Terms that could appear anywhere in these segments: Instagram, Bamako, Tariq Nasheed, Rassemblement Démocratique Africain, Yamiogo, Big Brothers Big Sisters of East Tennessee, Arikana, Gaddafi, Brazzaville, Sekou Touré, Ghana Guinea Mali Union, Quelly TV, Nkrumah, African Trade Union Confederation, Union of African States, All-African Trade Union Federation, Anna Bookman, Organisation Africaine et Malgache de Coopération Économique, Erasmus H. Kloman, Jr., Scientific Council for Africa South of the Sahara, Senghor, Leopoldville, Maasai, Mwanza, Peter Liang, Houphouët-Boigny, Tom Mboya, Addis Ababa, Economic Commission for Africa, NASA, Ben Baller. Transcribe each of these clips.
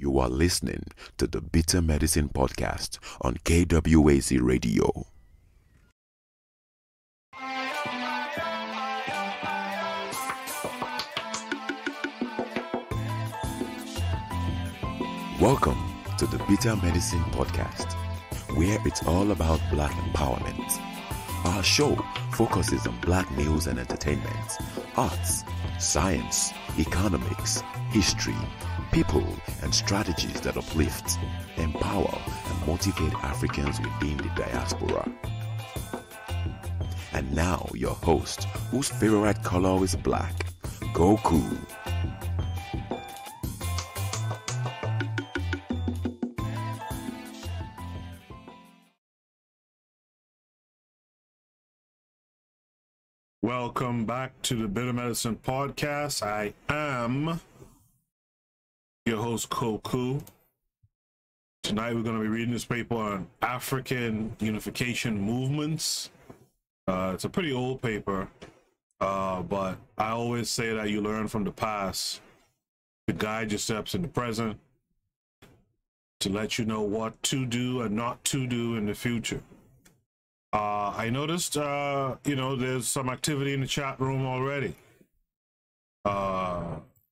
You are listening to the Bitter Medicine Podcast on KWAZ Radio. Welcome to the Bitter Medicine Podcast, where it's all about Black empowerment. Our show focuses on Black news and entertainment, arts, science, economics, history, people, and strategies that uplift, empower, and motivate Africans within the diaspora. And now, your host, whose favorite color is black, Goku. Welcome back to the Bitter Medicine Podcast. I am your host, Koku. Tonight we're going to be reading this paper on African unification movements. It's a pretty old paper, but I always say that you learn from the past to guide your steps in the present, to let you know what to do and not to do in the future. I noticed, there's some activity in the chat room already.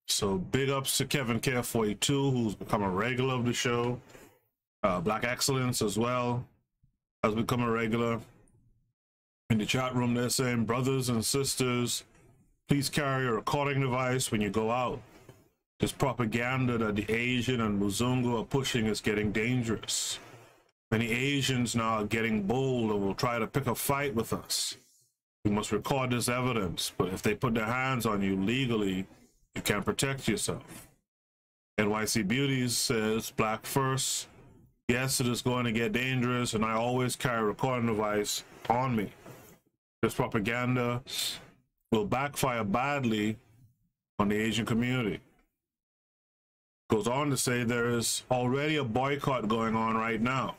So big ups to Kevin Care 42, who's become a regular of the show. Black Excellence as well has become a regular. In the chat room, they're saying, brothers and sisters, please carry a recording device when you go out. This propaganda that the Asian and Muzungu are pushing is getting dangerous. Many Asians now are getting bold and will try to pick a fight with us. You must record this evidence, but if they put their hands on you legally, you can protect yourself. NYC Beauties says, Black first. Yes, it is going to get dangerous, and I always carry a recording device on me. This propaganda will backfire badly on the Asian community. Goes on to say there is already a boycott going on right now.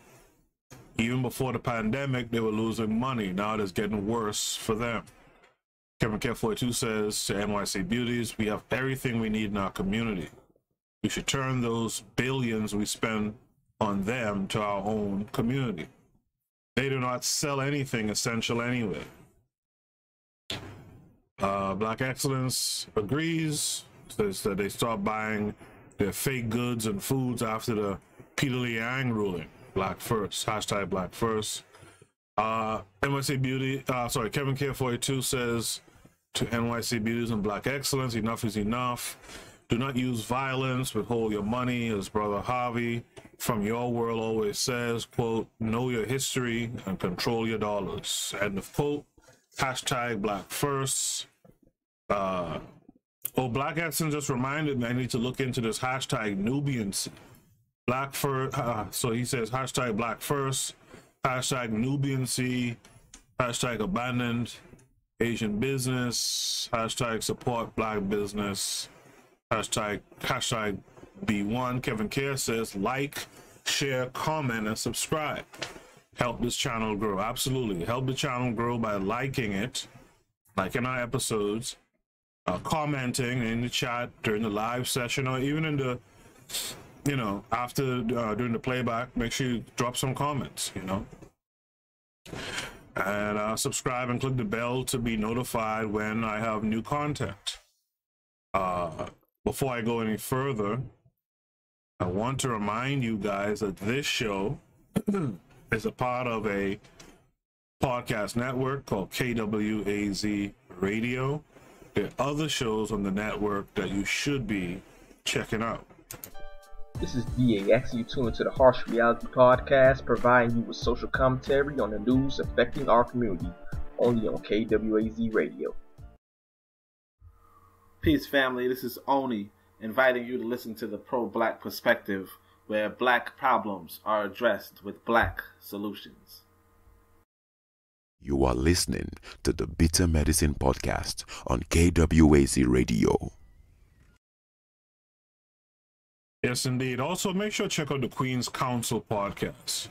Even before the pandemic, they were losing money. Now it is getting worse for them. Kevin Care 42 says to NYC Beauties, we have everything we need in our community. We should turn those billions we spend on them to our own community. They do not sell anything essential anyway. Black Excellence agrees, says that they start buying their fake goods and foods after the Peter Liang ruling. Black first, hashtag Black first. NYC Beauty, Kevin Care 42 says to NYC Beauties and Black Excellence, enough is enough. Do not use violence, withhold your money, as Brother Harvey from Your World always says, quote, know your history and control your dollars. End of quote, hashtag Black first. Black Excellence just reminded me I need to look into this hashtag Nubians. Black first, so he says hashtag Black first, hashtag Nubiancy, hashtag abandoned Asian business, hashtag support Black business, hashtag B1. Kevin Care says like, share, comment, and subscribe. Help this channel grow. Absolutely. Help the channel grow by liking it, liking our episodes, commenting in the chat during the live session, or even in the during the playback. Make sure you drop some comments, and subscribe and click the bell to be notified when I have new content. Before I go any further, I want to remind you guys that this show is a part of a podcast network called KWAZ Radio. There are other shows on the network that you should be checking out. This is DA asking you to tune into the Harsh Reality Podcast, providing you with social commentary on the news affecting our community, only on KWAZ Radio. Peace, family. This is Oni, inviting you to listen to the pro-Black perspective, where Black problems are addressed with Black solutions. You are listening to the Bitter Medicine Podcast on KWAZ Radio. Yes, indeed. Also, make sure to check out the Queen's Council Podcast.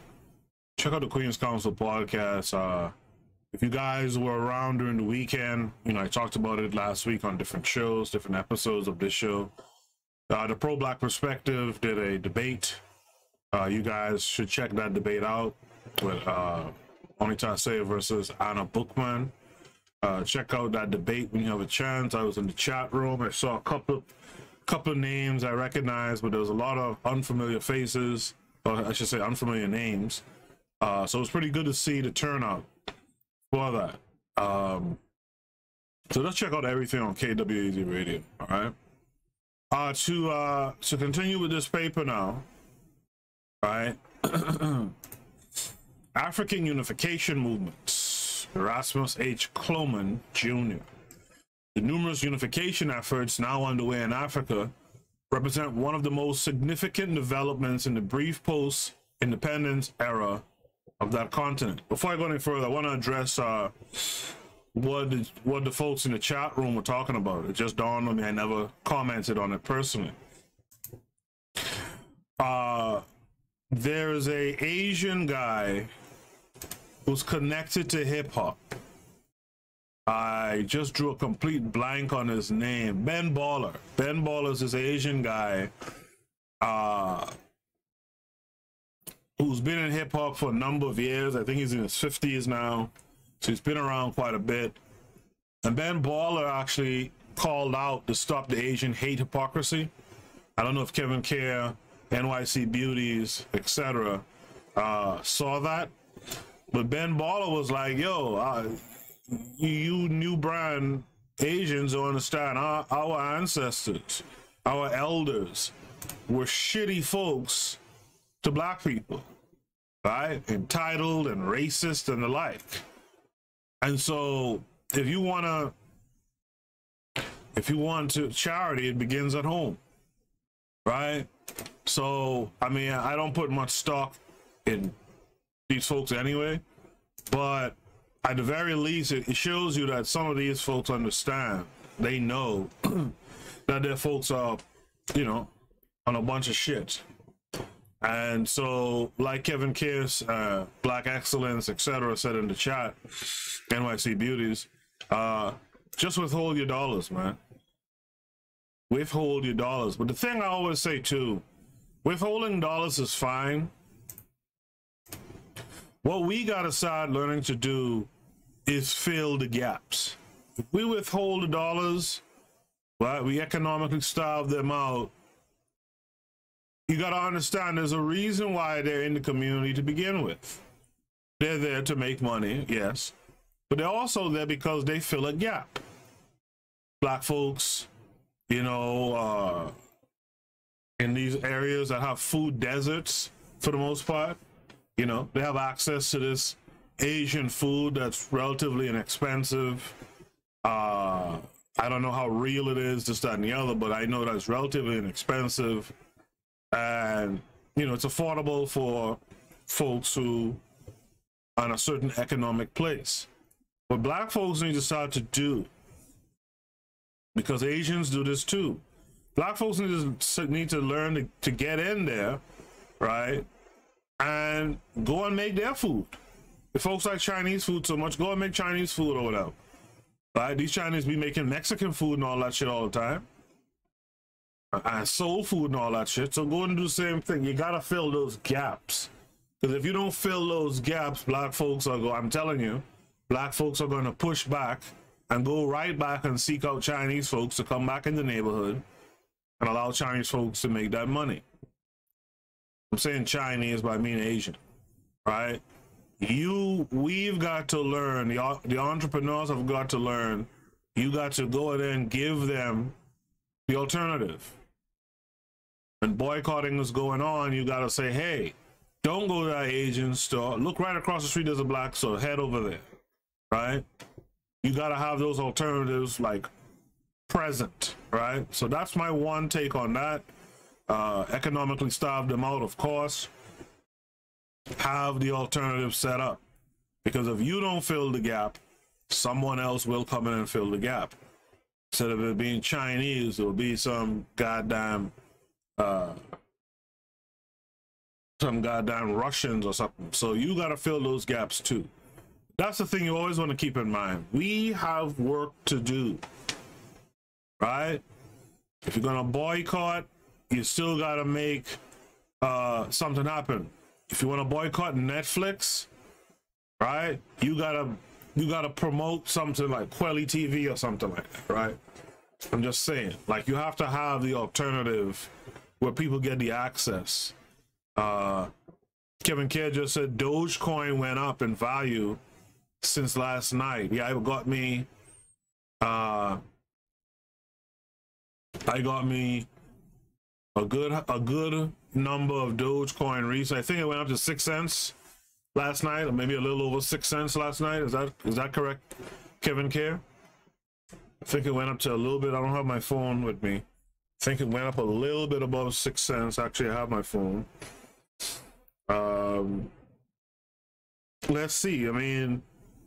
Check out the Queen's Council Podcast. If you guys were around during the weekend, I talked about it last week on different shows, different episodes of this show. The Pro-Black Perspective did a debate. You guys should check that debate out with Onitase versus Anna Bookman. Check out that debate when you have a chance. I was in the chat room. I saw a couple of names I recognized, but there was a lot of unfamiliar faces, or I should say unfamiliar names. So it was pretty good to see the turnout for that. So let's check out everything on KWAZ Radio, all right? To continue with this paper now, all right? African Unification Movements, Erasmus H. Kloman, Jr. The numerous unification efforts now underway in Africa represent one of the most significant developments in the brief post-independence era of that continent. Before I go any further, I want to address what the folks in the chat room were talking about. It just dawned on me. I never commented on it personally. There is a Asian guy who's connected to hip hop. I just drew a complete blank on his name. Ben Baller. Ben Baller is this Asian guy who's been in hip hop for a number of years. I think he's in his 50s now, so he's been around quite a bit. And Ben Baller actually called out to stop the Asian hate hypocrisy. I don't know if Kevin Care, NYC Beauties, etc. Saw that, but Ben Baller was like, "Yo, you new brand Asians don't understand. Our ancestors, our elders were shitty folks to black people, right? Entitled and racist and the like. And so if you want to charity, it begins at home, right?" So I mean, I don't put much stock in these folks anyway, but at the very least, it shows you that some of these folks understand. They know that their folks are, you know, on a bunch of shit. And so, like Kevin Kiss, Black Excellence, etc., said in the chat, NYC Beauties, just withhold your dollars, man. Withhold your dollars. But the thing I always say too, withholding dollars is fine. What we gotta start learning to do is fill the gaps. If we withhold the dollars, right, we economically starve them out. You gotta understand there's a reason why they're in the community to begin with. They're there to make money, yes, but they're also there because they fill a gap. Black folks, you know, in these areas that have food deserts for the most part, you know, they have access to this Asian food that's relatively inexpensive. I don't know how real it is, this, that, and the other, but I know that's relatively inexpensive. And, you know, it's affordable for folks who are in a certain economic place. What black folks need to start to do, because Asians do this too, black folks need to learn to get in there, right? And go and make their food. If folks like Chinese food so much, go and make Chinese food or whatever. Right? These Chinese be making Mexican food and all that shit all the time. And soul food and all that shit. So go and do the same thing. You gotta fill those gaps. Because if you don't fill those gaps, black folks are I'm telling you, black folks are gonna push back and go right back and seek out Chinese folks to come back in the neighborhood and allow Chinese folks to make that money. I'm saying Chinese, but I mean Asian, right? We've got to learn, the entrepreneurs have got to learn, you got to go in there and give them the alternative. When boycotting is going on, you got to say, hey, don't go to that Asian store. Look right across the street, there's a black store, head over there, right? You got to have those alternatives like present, right? So that's my one take on that. Economically starve them out, of course. Have the alternative set up, because if you don't fill the gap, someone else will come in and fill the gap. Instead of it being Chinese, it'll be some goddamn Russians or something. So you gotta fill those gaps too. That's the thing you always want to keep in mind. We have work to do, right? If you're gonna boycott, you still gotta make something happen. If you want to boycott Netflix, right, you gotta promote something like Quelly TV or something like that, right? I'm just saying, like, you have to have the alternative where people get the access. Kevin Kerr just said Dogecoin went up in value since last night. Yeah, it got me a good number of Dogecoin recently. I think it went up to 6 cents last night, or maybe a little over 6 cents last night. Is that correct, Kevin Kerr? I think it went up to a little bit. I don't have my phone with me. I think it went up a little bit above 6 cents. Actually, I have my phone. Let's see. I mean,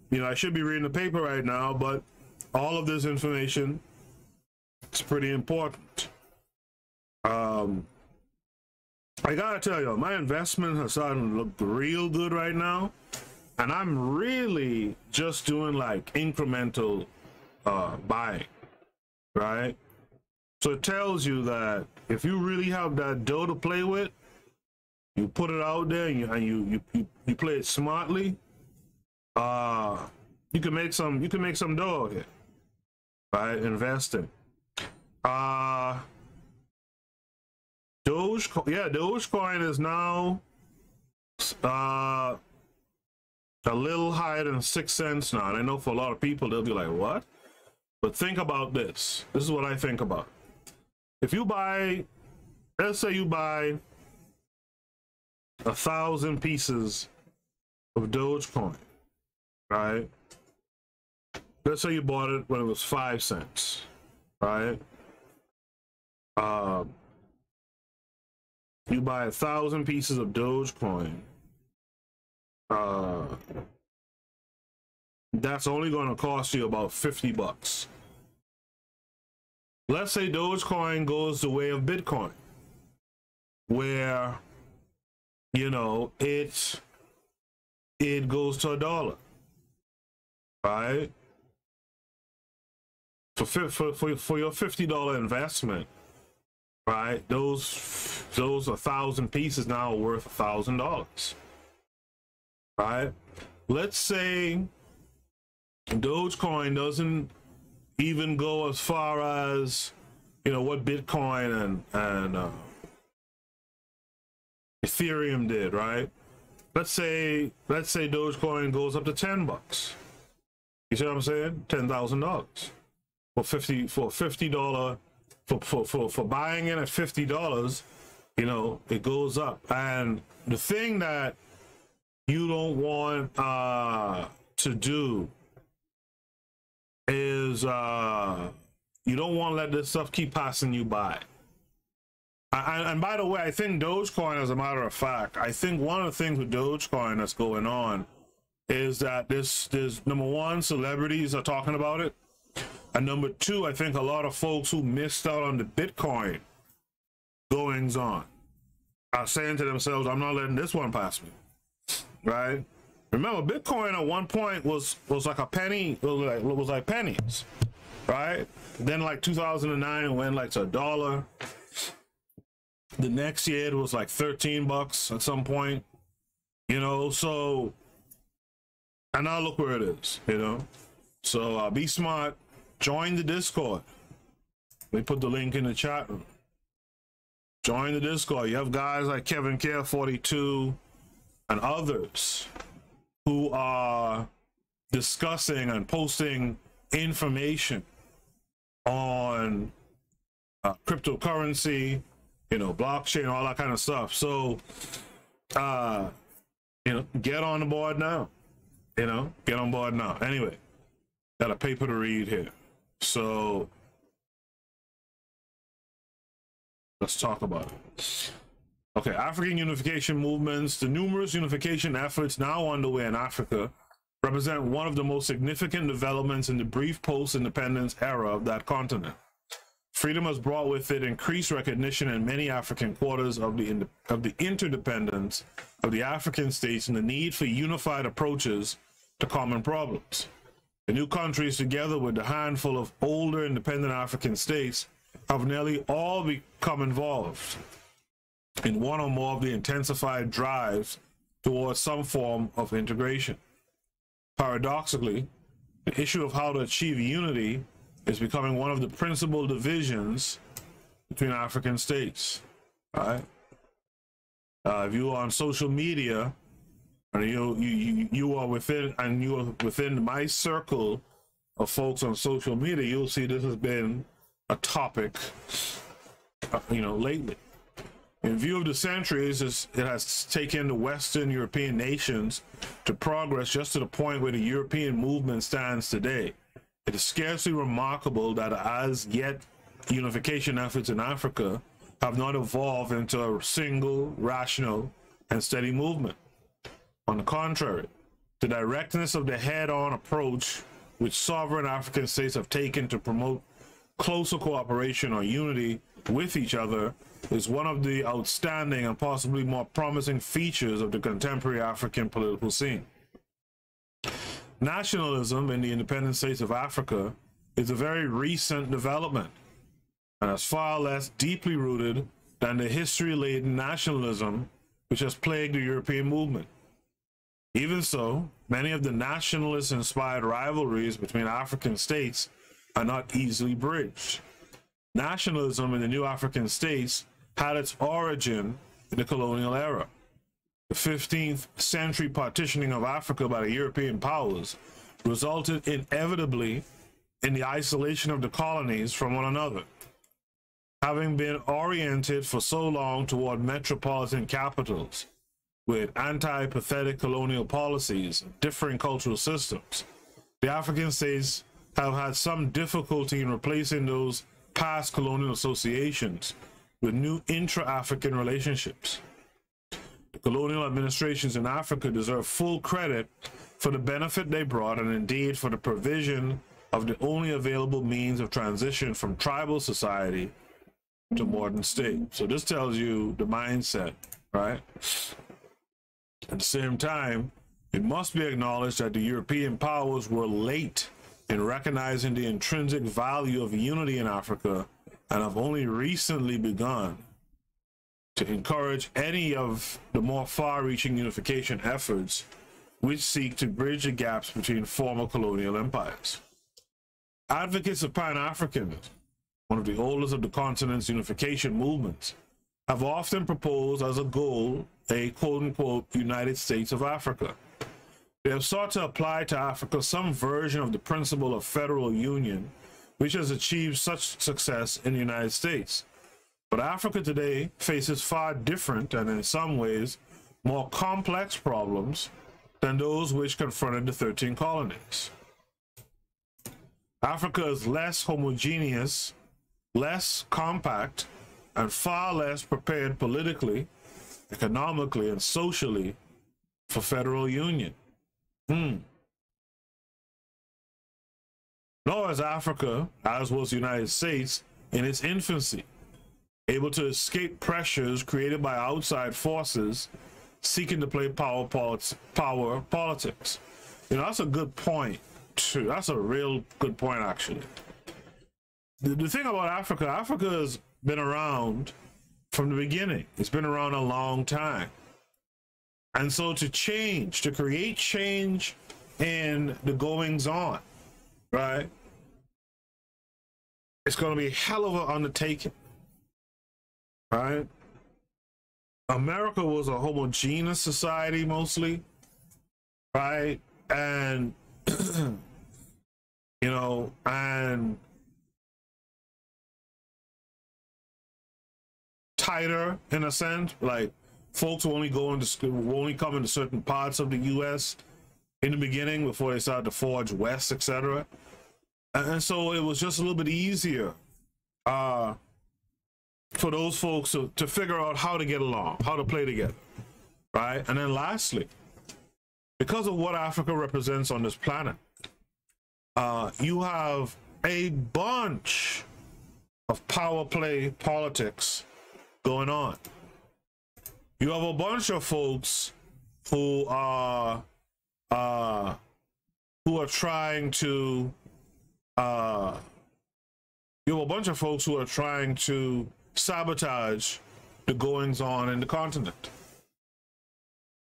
you know, I should be reading the paper right now, but all of this information is pretty important. I gotta tell you, my investment has started to look real good right now, and I'm really just doing like incremental buying, right? So it tells you that if you really have that dough to play with, you put it out there and you play it smartly, you can make some dough out here by investing. Dogecoin is now a little higher than 6 cents now. And I know for a lot of people, they'll be like, what? But think about this. This is what I think about. If you buy, let's say you buy 1,000 pieces of Dogecoin, right? Let's say you bought it when it was 5 cents, right? You buy 1,000 pieces of Dogecoin. That's only going to cost you about $50. Let's say Dogecoin goes the way of Bitcoin, where, you know, it goes to $1, right? For your $50 investment, right, those 1,000 pieces now are worth $1,000, right? Let's say Dogecoin doesn't even go as far as, you know, what Bitcoin and Ethereum did, right? Let's say Dogecoin goes up to $10. You see what I'm saying? $10,000 for $50. For buying in at $50, you know, it goes up. And the thing that you don't want to do is you don't want to let this stuff keep passing you by. And by the way, I think Dogecoin, as a matter of fact, I think one of the things with Dogecoin that's going on is that this number one, celebrities are talking about it. And number two, I think a lot of folks who missed out on the Bitcoin goings on are saying to themselves, I'm not letting this one pass me, right? Remember, Bitcoin at one point was like a penny, it was like pennies, right? Then like 2009, it went like to $1. The next year, it was like $13 at some point, you know? So, and now look where it is, you know? So be smart. Join the Discord. They put the link in the chat room. Join the Discord. You have guys like Kevin Kerr 42 and others who are discussing and posting information on cryptocurrency, you know, blockchain, all that kind of stuff. So, you know, get on the board now. You know, get on board now. Anyway, got a paper to read here. So let's talk about it. Okay, African unification movements. The numerous unification efforts now underway in Africa represent one of the most significant developments in the brief post-independence era of that continent. Freedom has brought with it increased recognition in many African quarters of the interdependence of the African states and the need for unified approaches to common problems. The new countries, together with a handful of older independent African states, have nearly all become involved in one or more of the intensified drives towards some form of integration. Paradoxically, the issue of how to achieve unity is becoming one of the principal divisions between African states. Right? If you are on social media and you are within my circle of folks on social media, you'll see this has been a topic, lately. In view of the centuries, it has taken the Western European nations to progress just to the point where the European movement stands today. It is scarcely remarkable that as yet unification efforts in Africa have not evolved into a single, rational, and steady movement. On the contrary, the directness of the head-on approach which sovereign African states have taken to promote closer cooperation or unity with each other is one of the outstanding and possibly more promising features of the contemporary African political scene. Nationalism in the independent states of Africa is a very recent development and is far less deeply rooted than the history-laden nationalism which has plagued the European movement. Even so, many of the nationalist-inspired rivalries between African states are not easily bridged. Nationalism in the new African states had its origin in the colonial era. The 15th century partitioning of Africa by the European powers resulted inevitably in the isolation of the colonies from one another. Having been oriented for so long toward metropolitan capitals with antipathetic colonial policies and differing cultural systems, the African states have had some difficulty in replacing those past colonial associations with new intra-African relationships. The colonial administrations in Africa deserve full credit for the benefit they brought and indeed for the provision of the only available means of transition from tribal society to modern state. So this tells you the mindset, right? At the same time, it must be acknowledged that the European powers were late in recognizing the intrinsic value of unity in Africa and have only recently begun to encourage any of the more far-reaching unification efforts which seek to bridge the gaps between former colonial empires. Advocates of Pan-Africanism, one of the oldest of the continent's unification movements, have often proposed as a goal a quote-unquote United States of Africa. They have sought to apply to Africa some version of the principle of federal union, which has achieved such success in the United States. But Africa today faces far different and in some ways more complex problems than those which confronted the 13 colonies. Africa is less homogeneous, less compact, and far less prepared politically, economically, and socially for federal union. Nor is Africa, as was the United States, in its infancy, able to escape pressures created by outside forces seeking to play power politics. That's a good point, too. That's a real good point, actually. The thing about Africa, Africa has been around from the beginning. It's been around a long time. And so to create change in the goings on, right? It's going to be a hell of an undertaking, right? America was a homogeneous society mostly, right? And, and tighter in a sense, like, folks will only go into school, will only come into certain parts of the U.S. in the beginning before they started to forge west, etc. And so it was just a little bit easier for those folks to figure out how to get along, how to play together, right? And then lastly, because of what Africa represents on this planet, you have a bunch of power play politics going on. You have a bunch of folks who are trying to you have a bunch of folks who are trying to sabotage the goings on in the continent,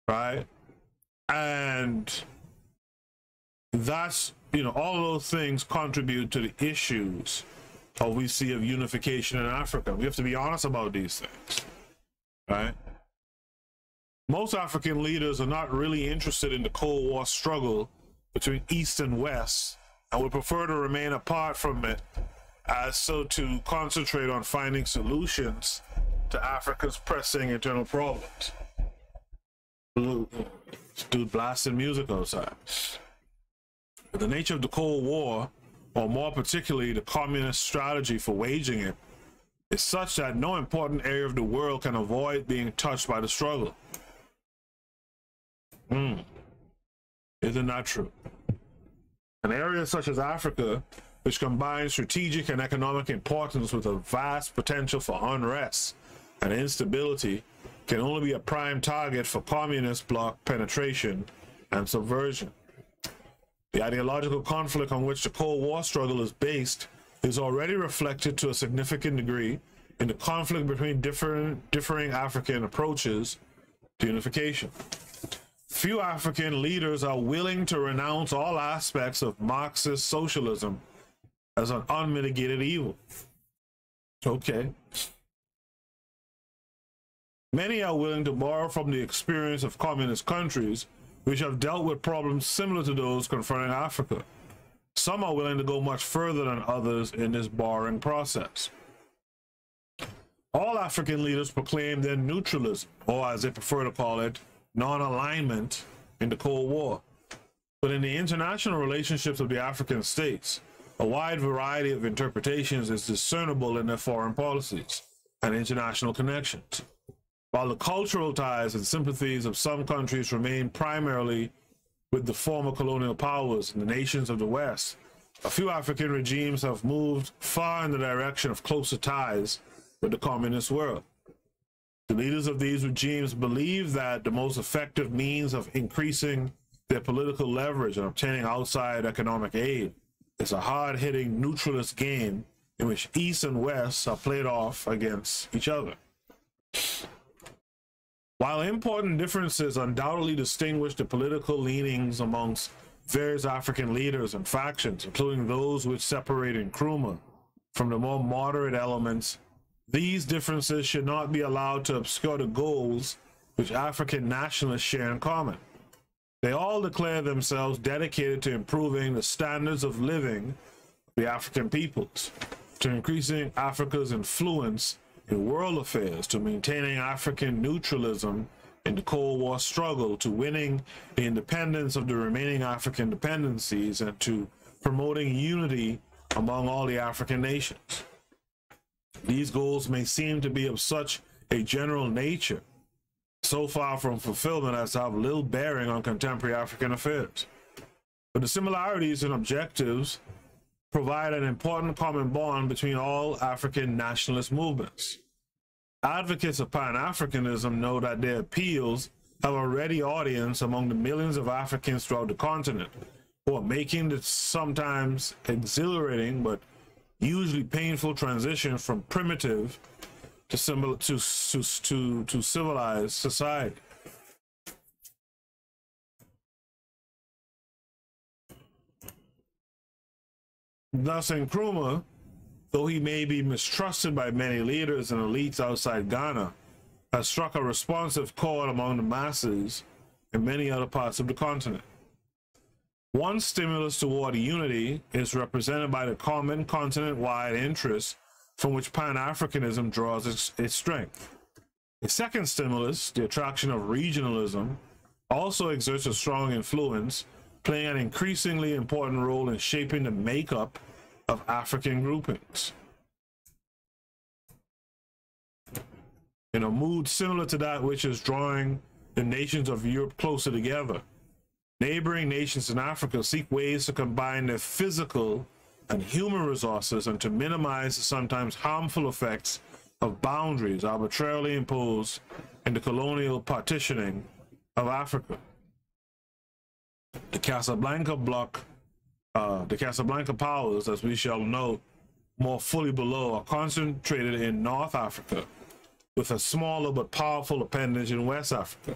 right? And that's, you know, all those things contribute to the issues that we see of unification in Africa. We have to be honest about these things, right? Most African leaders are not really interested in the Cold War struggle between East and West, and would prefer to remain apart from it, as so to concentrate on finding solutions to Africa's pressing internal problems. Dude blasting music outside. But the nature of the Cold War, or more particularly the communist strategy for waging it, is such that no important area of the world can avoid being touched by the struggle. Isn't that true? An area such as Africa, which combines strategic and economic importance with a vast potential for unrest and instability, can only be a prime target for communist bloc penetration and subversion. The ideological conflict on which the Cold War struggle is based is already reflected to a significant degree in the conflict between differing African approaches to unification. Few African leaders are willing to renounce all aspects of Marxist socialism as an unmitigated evil. Okay. Many are willing to borrow from the experience of communist countries which have dealt with problems similar to those confronting Africa. Some are willing to go much further than others in this borrowing process. All African leaders proclaim their neutralism, or as they prefer to call it, non-alignment in the Cold War. But in the international relationships of the African states, a wide variety of interpretations is discernible in their foreign policies and international connections. While the cultural ties and sympathies of some countries remain primarily with the former colonial powers and the nations of the West, a few African regimes have moved far in the direction of closer ties with the communist world. The leaders of these regimes believe that the most effective means of increasing their political leverage and obtaining outside economic aid is a hard-hitting neutralist game in which East and West are played off against each other. While important differences undoubtedly distinguish the political leanings amongst various African leaders and factions, including those which separate Nkrumah from the more moderate elements, these differences should not be allowed to obscure the goals which African nationalists share in common. They all declare themselves dedicated to improving the standards of living of the African peoples, to increasing Africa's influence in world affairs, to maintaining African neutralism in the Cold War struggle, to winning the independence of the remaining African dependencies, and to promoting unity among all the African nations. These goals may seem to be of such a general nature, so far from fulfillment as to have little bearing on contemporary African affairs. But the similarities and objectives provide an important common bond between all African nationalist movements. Advocates of Pan-Africanism know that their appeals have a ready audience among the millions of Africans throughout the continent, who are making the sometimes exhilarating but usually painful transition from primitive to civilized society. Thus, Nkrumah, though he may be mistrusted by many leaders and elites outside Ghana, has struck a responsive chord among the masses in many other parts of the continent. One stimulus toward unity is represented by the common continent-wide interest from which Pan-Africanism draws its strength. The second stimulus, the attraction of regionalism, also exerts a strong influence, playing an increasingly important role in shaping the makeup of African groupings. In a mood similar to that which is drawing the nations of Europe closer together, neighboring nations in Africa seek ways to combine their physical and human resources and to minimize the sometimes harmful effects of boundaries arbitrarily imposed in the colonial partitioning of Africa. The Casablanca bloc, the Casablanca powers, as we shall note, more fully below are concentrated in North Africa, with a smaller but powerful appendage in West Africa.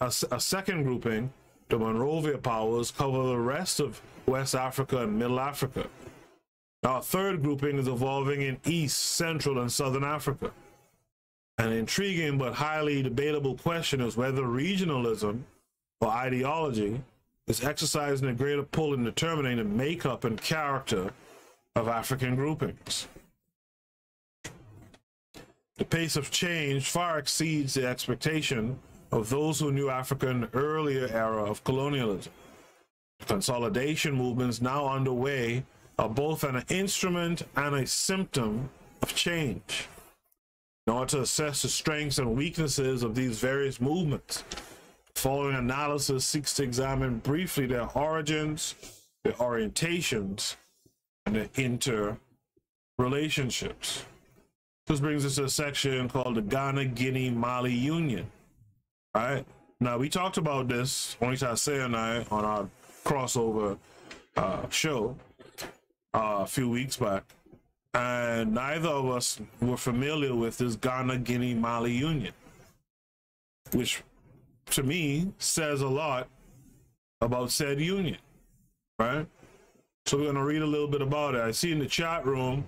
A second grouping, the Monrovia powers, cover the rest of West Africa and Middle Africa. Our third grouping is evolving in East, Central, and Southern Africa. An intriguing but highly debatable question is whether regionalism or ideology is exercising a greater pull in determining the makeup and character of African groupings. The pace of change far exceeds the expectation of those who knew Africa in the earlier era of colonialism. The consolidation movements now underway are both an instrument and a symptom of change. In order to assess the strengths and weaknesses of these various movements, the following analysis seeks to examine briefly their origins, their orientations, and their interrelationships. This brings us to a section called the Ghana Guinea Mali Union. All right, now we talked about this, Onitase and I, on our crossover show a few weeks back, and neither of us were familiar with this Ghana Guinea Mali Union, which to me says a lot about said union, right? So we're going to read a little bit about it. I see in the chat room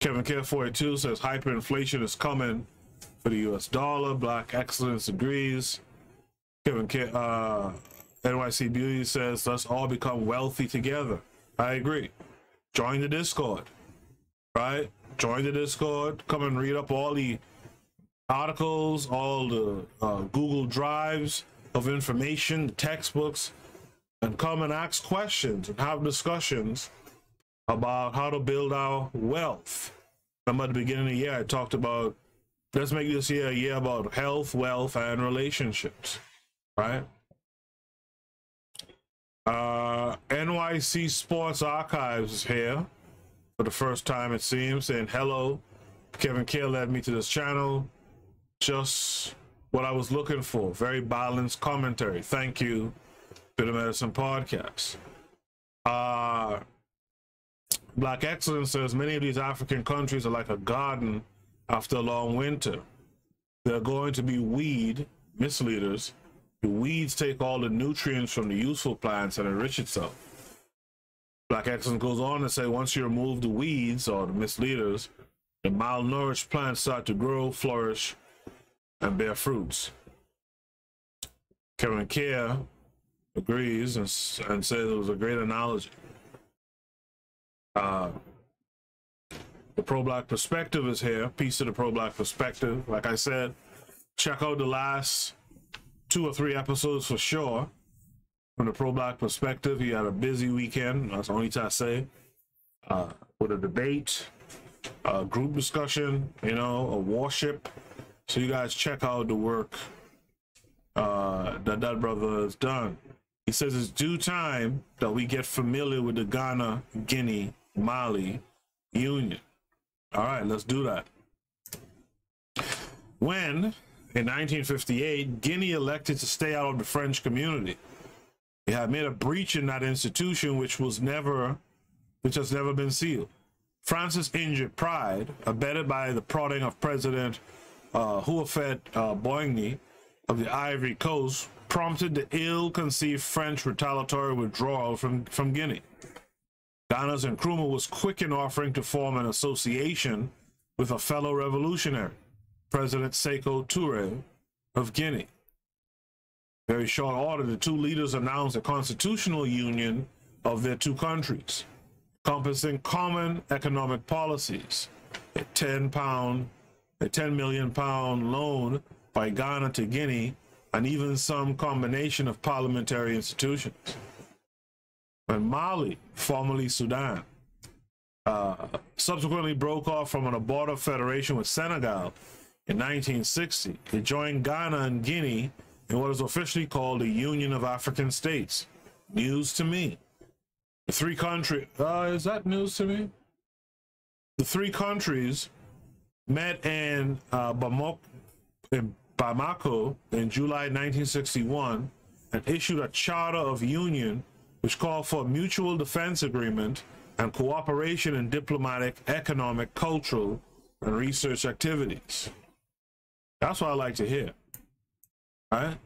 Kevin Care 42 says hyperinflation is coming for the US dollar, black excellence agrees. Kevin Care NYC Beauty says let's all become wealthy together. I agree. Join the Discord, right? Join the Discord, come and read up all the articles, all the Google Drives of information, textbooks, and come and ask questions and have discussions about how to build our wealth. Remember at the beginning of the year, I talked about, let's make this year a year about health, wealth, and relationships, right? NYC Sports Archives is here for the first time, it seems, saying hello. Kevin Care led me to this channel. Just what I was looking for. Very balanced commentary. Thank you, Bitter Medicine Podcast. Black Excellence says many of these African countries are like a garden after a long winter. They're going to be weed misleaders. The weeds take all the nutrients from the useful plants and enrich itself. Black Excellence goes on to say once you remove the weeds or the misleaders, the malnourished plants start to grow, flourish, and bear fruits. Kevin Care agrees and says it was a great analogy. The pro-black perspective is here. Piece of the pro-black perspective. Like I said, check out the last 2 or 3 episodes for sure. From the pro-black perspective, he had a busy weekend, that's only to say, with a debate, a group discussion, you know, a worship. So you guys check out the work that brother has done. He says it's due time that we get familiar with the Ghana, Guinea, Mali Union. All right, let's do that. When, in 1958, Guinea elected to stay out of the French community, it had made a breach in that institution which has never been sealed. France's injured pride, abetted by the prodding of President Houphouët-Boigny of the Ivory Coast, prompted the ill-conceived French retaliatory withdrawal from Guinea. Ghana's Nkrumah was quick in offering to form an association with a fellow revolutionary, President Sekou Touré of Guinea. Very short order, the two leaders announced a constitutional union of their two countries, encompassing common economic policies. A 10 million pound loan by Ghana to Guinea, and even some combination of parliamentary institutions. When Mali, formerly Sudan, subsequently broke off from an abortive federation with Senegal in 1960, it joined Ghana and Guinea in what is officially called the Union of African States. News to me. The three countries, is that news to me? The three countries met in Bamako in July 1961 and issued a charter of union which called for a mutual defense agreement and cooperation in diplomatic, economic, cultural, and research activities. That's what I like to hear, right?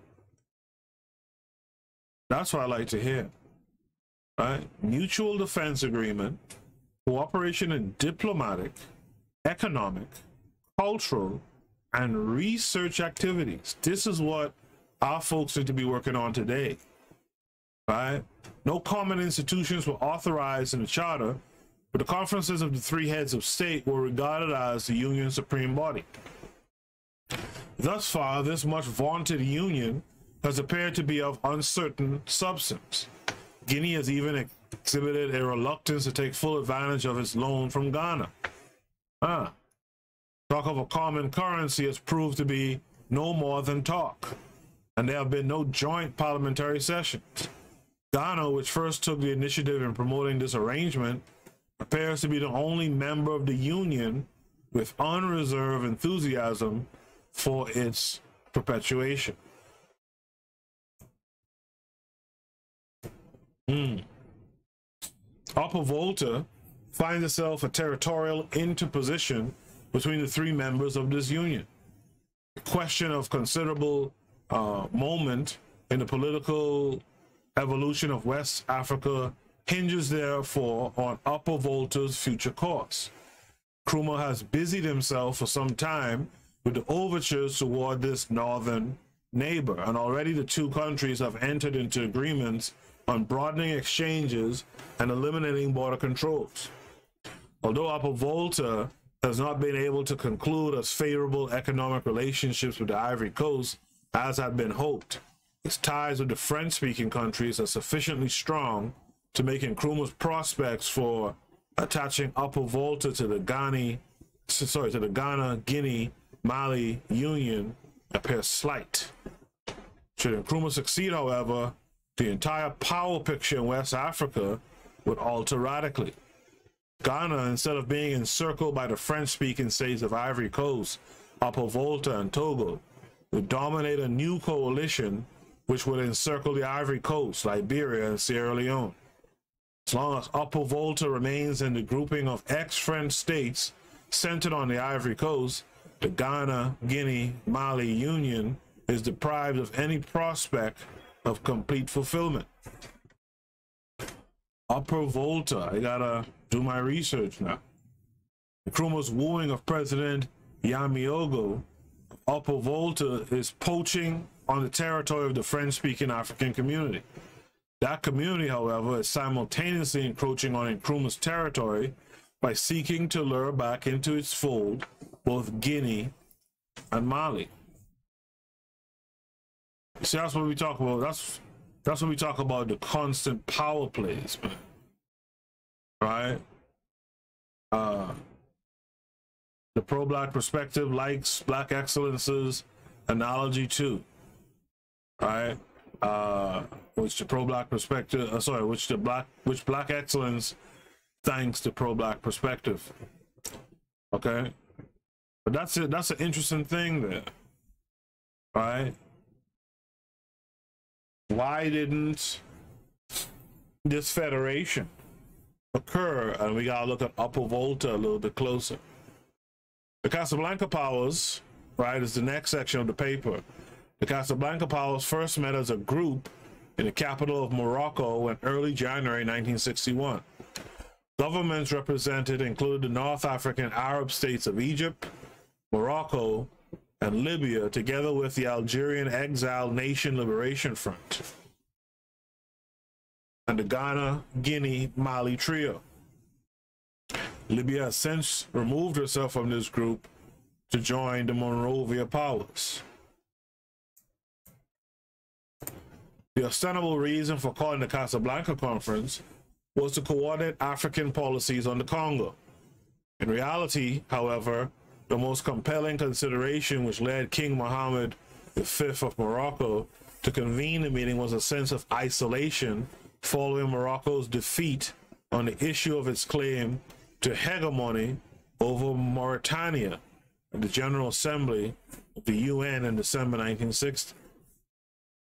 That's what I like to hear, right? Mutual defense agreement, cooperation in diplomatic, economic, cultural, and research activities. This is what our folks need to be working on today, right? No common institutions were authorized in the charter, but the conferences of the three heads of state were regarded as the Union's supreme body. Thus far, this much vaunted Union has appeared to be of uncertain substance. Guinea has even exhibited a reluctance to take full advantage of its loan from Ghana. Talk of a common currency has proved to be no more than talk, and there have been no joint parliamentary sessions. Ghana, which first took the initiative in promoting this arrangement, appears to be the only member of the Union with unreserved enthusiasm for its perpetuation. Upper Volta finds itself a territorial interposition between the three members of this union. A question of considerable moment in the political evolution of West Africa hinges therefore on Upper Volta's future course. Nkrumah has busied himself for some time with the overtures toward this northern neighbor, and already the two countries have entered into agreements on broadening exchanges and eliminating border controls. Although Upper Volta has not been able to conclude as favorable economic relationships with the Ivory Coast as had been hoped, its ties with the French-speaking countries are sufficiently strong to make Nkrumah's prospects for attaching Upper Volta to the Ghana Guinea Mali Union appear slight. Should Nkrumah succeed, however, the entire power picture in West Africa would alter radically. Ghana, instead of being encircled by the French-speaking states of Ivory Coast, Upper Volta, and Togo, would dominate a new coalition which would encircle the Ivory Coast, Liberia, and Sierra Leone. As long as Upper Volta remains in the grouping of ex-French states centered on the Ivory Coast, the Ghana, Guinea, Mali Union is deprived of any prospect of complete fulfillment. Upper Volta, I gotta do my research now. Nkrumah's wooing of President Yamiogo, Upper Volta is poaching on the territory of the French-speaking African community. That community, however, is simultaneously encroaching on Nkrumah's territory by seeking to lure back into its fold both Guinea and Mali. See, that's what we talk about. That's what we talk about, the constant power plays, right? The pro-black perspective likes black excellence's analogy too, right? Which black excellence thanks to pro-black perspective. Okay, but that's it. That's an interesting thing there, right? Why didn't this federation occur? And we gotta look at Upper Volta a little bit closer. The Casablanca powers, right, is the next section of the paper. The Casablanca powers first met as a group in the capital of Morocco in early January 1961. Governments represented included the North African Arab states of Egypt, Morocco, and Libya, together with the Algerian exiled Nation Liberation Front and the Ghana, Guinea, Mali trio. Libya has since removed herself from this group to join the Monrovia powers. The ostensible reason for calling the Casablanca Conference was to coordinate African policies on the Congo. In reality, however, the most compelling consideration which led King Mohammed V of Morocco to convene the meeting was a sense of isolation following Morocco's defeat on the issue of its claim to hegemony over Mauritania at the General Assembly of the UN in December 1960.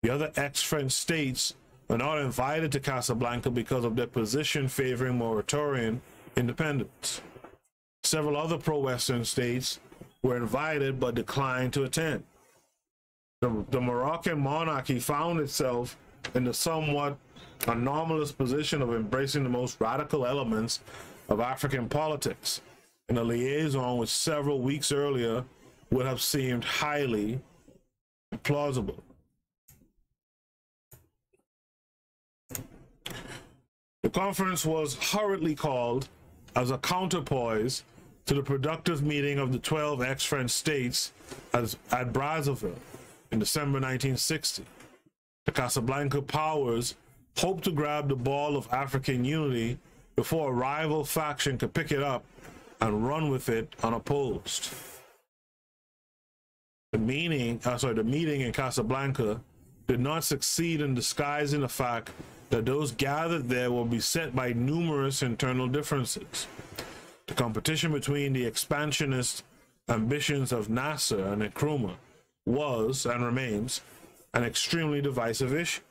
The other ex-French states were not invited to Casablanca because of their position favoring moratorium independence. Several other pro-Western states were invited but declined to attend. The Moroccan monarchy found itself in the somewhat anomalous position of embracing the most radical elements of African politics, and a liaison which several weeks earlier would have seemed highly plausible. The conference was hurriedly called as a counterpoise to the productive meeting of the 12 ex-French states at Brazzaville in December 1960. The Casablanca powers hoped to grab the ball of African unity before a rival faction could pick it up and run with it unopposed. The meeting in Casablanca did not succeed in disguising the fact that those gathered there were beset by numerous internal differences. The competition between the expansionist ambitions of Nasser and Nkrumah was, and remains, an extremely divisive issue.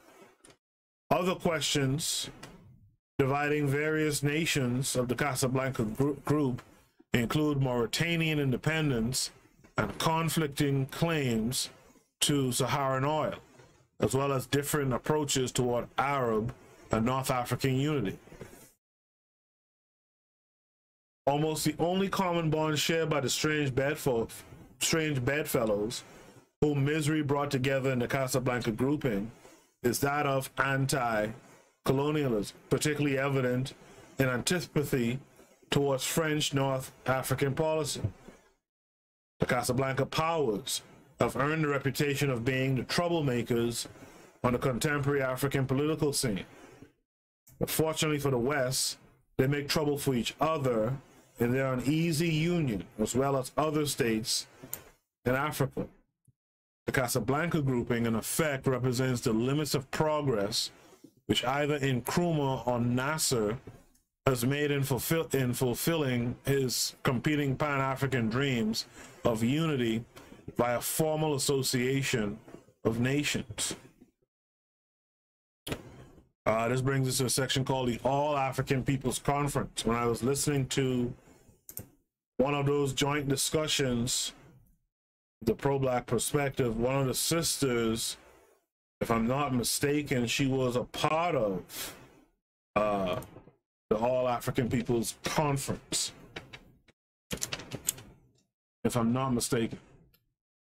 Other questions dividing various nations of the Casablanca group include Mauritanian independence and conflicting claims to Saharan oil, as well as different approaches toward Arab and North African unity. Almost the only common bond shared by the strange bedfellows whom misery brought together in the Casablanca grouping is that of anti-colonialism, particularly evident in antipathy towards French North African policy. The Casablanca powers have earned the reputation of being the troublemakers on the contemporary African political scene. But fortunately for the West, they make trouble for each other in their uneasy union, as well as other states in Africa. The Casablanca grouping, in effect, represents the limits of progress which either Nkrumah or Nasser has made in fulfilling his competing Pan-African dreams of unity by a formal association of nations. This brings us to a section called the All-African People's Conference. When I was listening to one of those joint discussions, the pro-black perspective, one of the sisters, if I'm not mistaken, she was a part of the All-African People's Conference, if I'm not mistaken.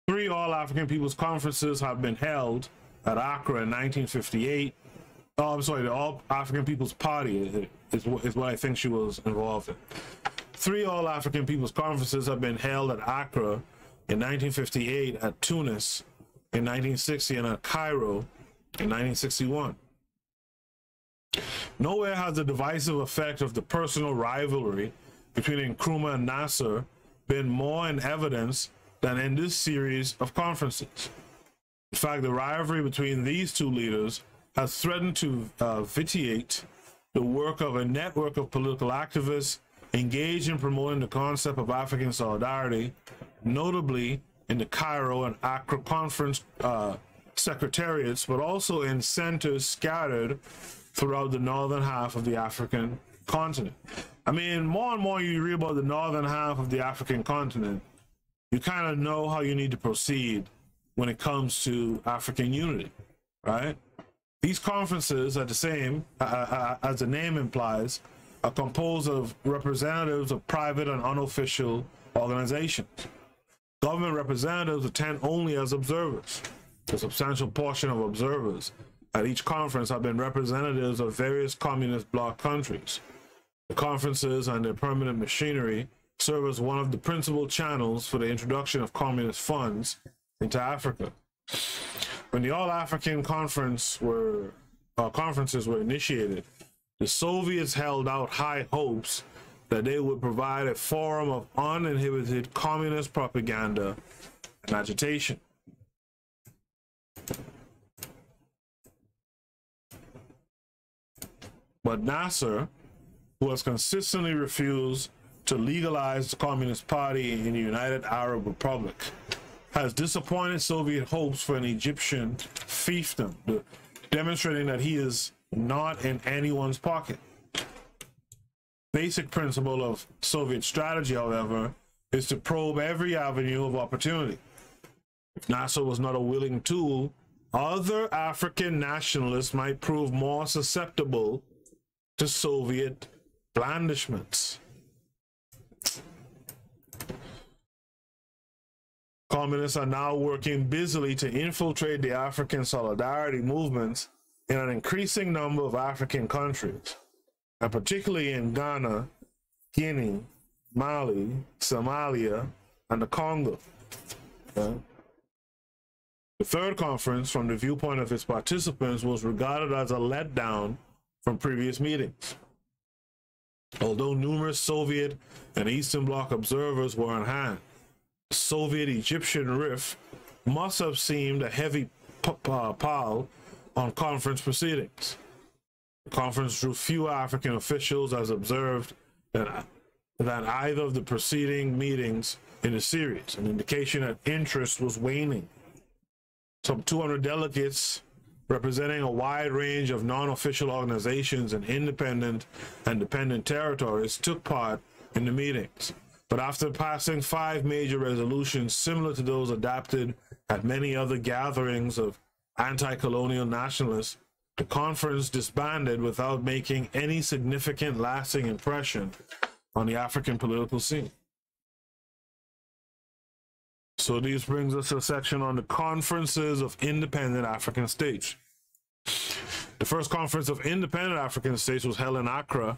3 All-African People's Conferences have been held at Accra in 1958. Oh, I'm sorry, the All-African People's Party is what I think she was involved in. 3 All-African People's Conferences have been held at Accra in 1958, at Tunis in 1960, and at Cairo in 1961. Nowhere has the divisive effect of the personal rivalry between Nkrumah and Nasser been more in evidence than in this series of conferences. In fact, the rivalry between these two leaders has threatened to vitiate the work of a network of political activists engaged in promoting the concept of African solidarity, notably in the Cairo and Accra conference secretariats, but also in centers scattered throughout the northern half of the African continent. I mean, more and more you read about the northern half of the African continent, you kind of know how you need to proceed when it comes to African unity, right? These conferences are the same, as the name implies, are composed of representatives of private and unofficial organizations. Government representatives attend only as observers. A substantial portion of observers at each conference have been representatives of various communist bloc countries. The conferences and their permanent machinery serve as one of the principal channels for the introduction of communist funds into Africa. When the All-African conferences were initiated, the Soviets held out high hopes that they would provide a forum of uninhibited communist propaganda and agitation. But Nasser, who has consistently refused to legalize the Communist Party in the United Arab Republic, has disappointed Soviet hopes for an Egyptian fiefdom, demonstrating that he is not in anyone's pocket. Basic principle of Soviet strategy, however, is to probe every avenue of opportunity. If Nasser was not a willing tool, other African nationalists might prove more susceptible to Soviet blandishments. Communists are now working busily to infiltrate the African solidarity movements in an increasing number of African countries, and particularly in Ghana, Guinea, Mali, Somalia, and the Congo. Okay. The third conference, from the viewpoint of its participants, was regarded as a letdown from previous meetings. Although numerous Soviet and Eastern Bloc observers were on hand, the Soviet-Egyptian rift must have seemed a heavy pall on conference proceedings. The conference drew fewer African officials, as observed, than either of the preceding meetings in the series, an indication that interest was waning. Some 200 delegates representing a wide range of non-official organizations and independent and dependent territories took part in the meetings. But after passing 5 major resolutions similar to those adopted at many other gatherings of anti-colonial nationalists, the conference disbanded without making any significant lasting impression on the African political scene. So this brings us to a section on the conferences of independent African states. The first conference of independent African states was held in Accra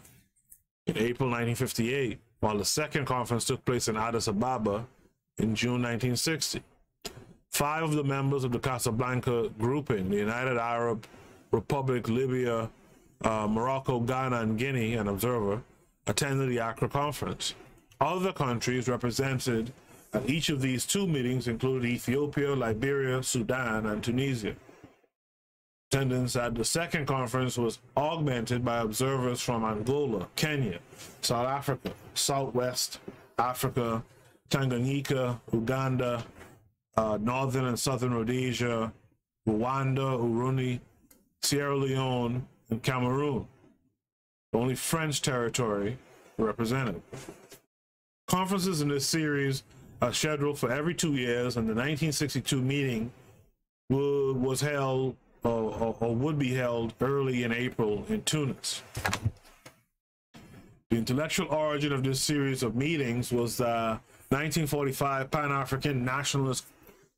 in April 1958, while the second conference took place in Addis Ababa in June 1960. 5 of the members of the Casablanca grouping, the United Arab Republic, Libya, Morocco, Ghana, and Guinea, an observer, attended the Accra conference. Other countries represented at each of these 2 meetings included Ethiopia, Liberia, Sudan, and Tunisia. Attendance at the second conference was augmented by observers from Angola, Kenya, South Africa, Southwest Africa, Tanganyika, Uganda, Northern and Southern Rhodesia, Rwanda, Burundi, Sierra Leone, and Cameroon. Only French territory represented. Conferences in this series are scheduled for every 2 years, and the 1962 meeting was held or would be held early in April in Tunis. The intellectual origin of this series of meetings was the 1945 Pan-African Nationalist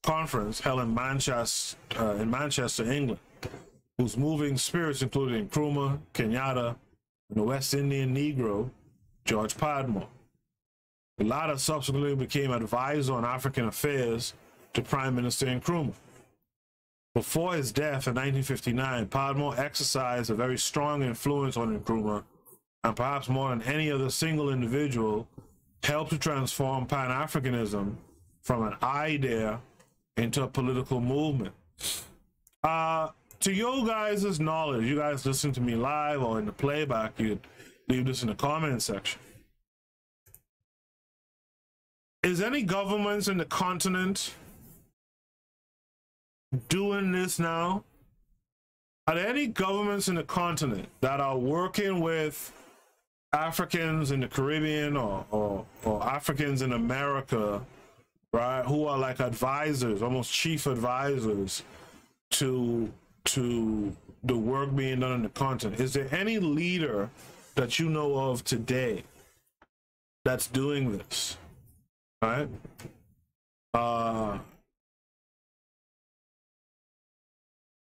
Conference held in Manchester, England, whose moving spirits included Nkrumah, Kenyatta, and the West Indian Negro, George Padmore. The latter subsequently became advisor on African affairs to Prime Minister Nkrumah. Before his death in 1959, Padmore exercised a very strong influence on Nkrumah, and perhaps more than any other single individual, helped to transform Pan-Africanism from an idea into a political movement. To your guys' knowledge, you guys listen to me live or in the playback, you leave this in the comment section. Is any governments in the continent doing this now? Are there any governments in the continent that are working with Africans in the Caribbean or Africans in America, right, who are like advisors, almost chief advisors to the work being done in the continent? Is there any leader that you know of today that's doing this? All right.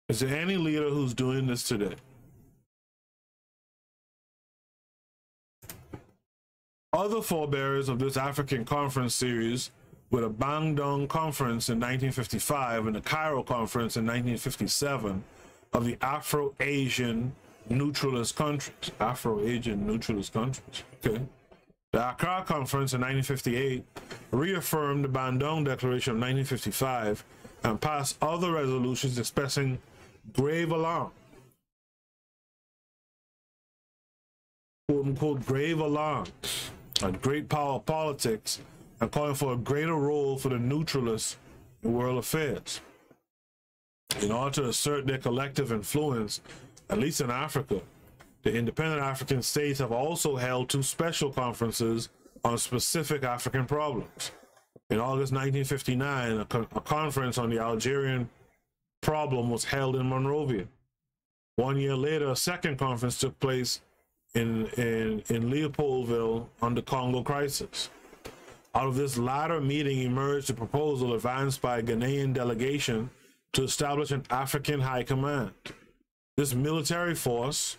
Is there any leader who's doing this today? Other forebearers of this African conference series were the Bandung Conference in 1955 and the Cairo Conference in 1957 of the Afro-Asian Neutralist Countries. Afro-Asian Neutralist Countries, okay. The Accra Conference in 1958 reaffirmed the Bandung Declaration of 1955 and passed other resolutions expressing grave alarm, quote-unquote grave alarm, at great power politics, and calling for a greater role for the neutralists in world affairs. in order to assert their collective influence, at least in Africa. The independent African states have also held two special conferences on specific African problems. In August 1959, a conference on the Algerian problem was held in Monrovia. 1 year later, a second conference took place in Leopoldville on the Congo crisis. Out of this latter meeting emerged a proposal advanced by a Ghanaian delegation to establish an African high command. This military force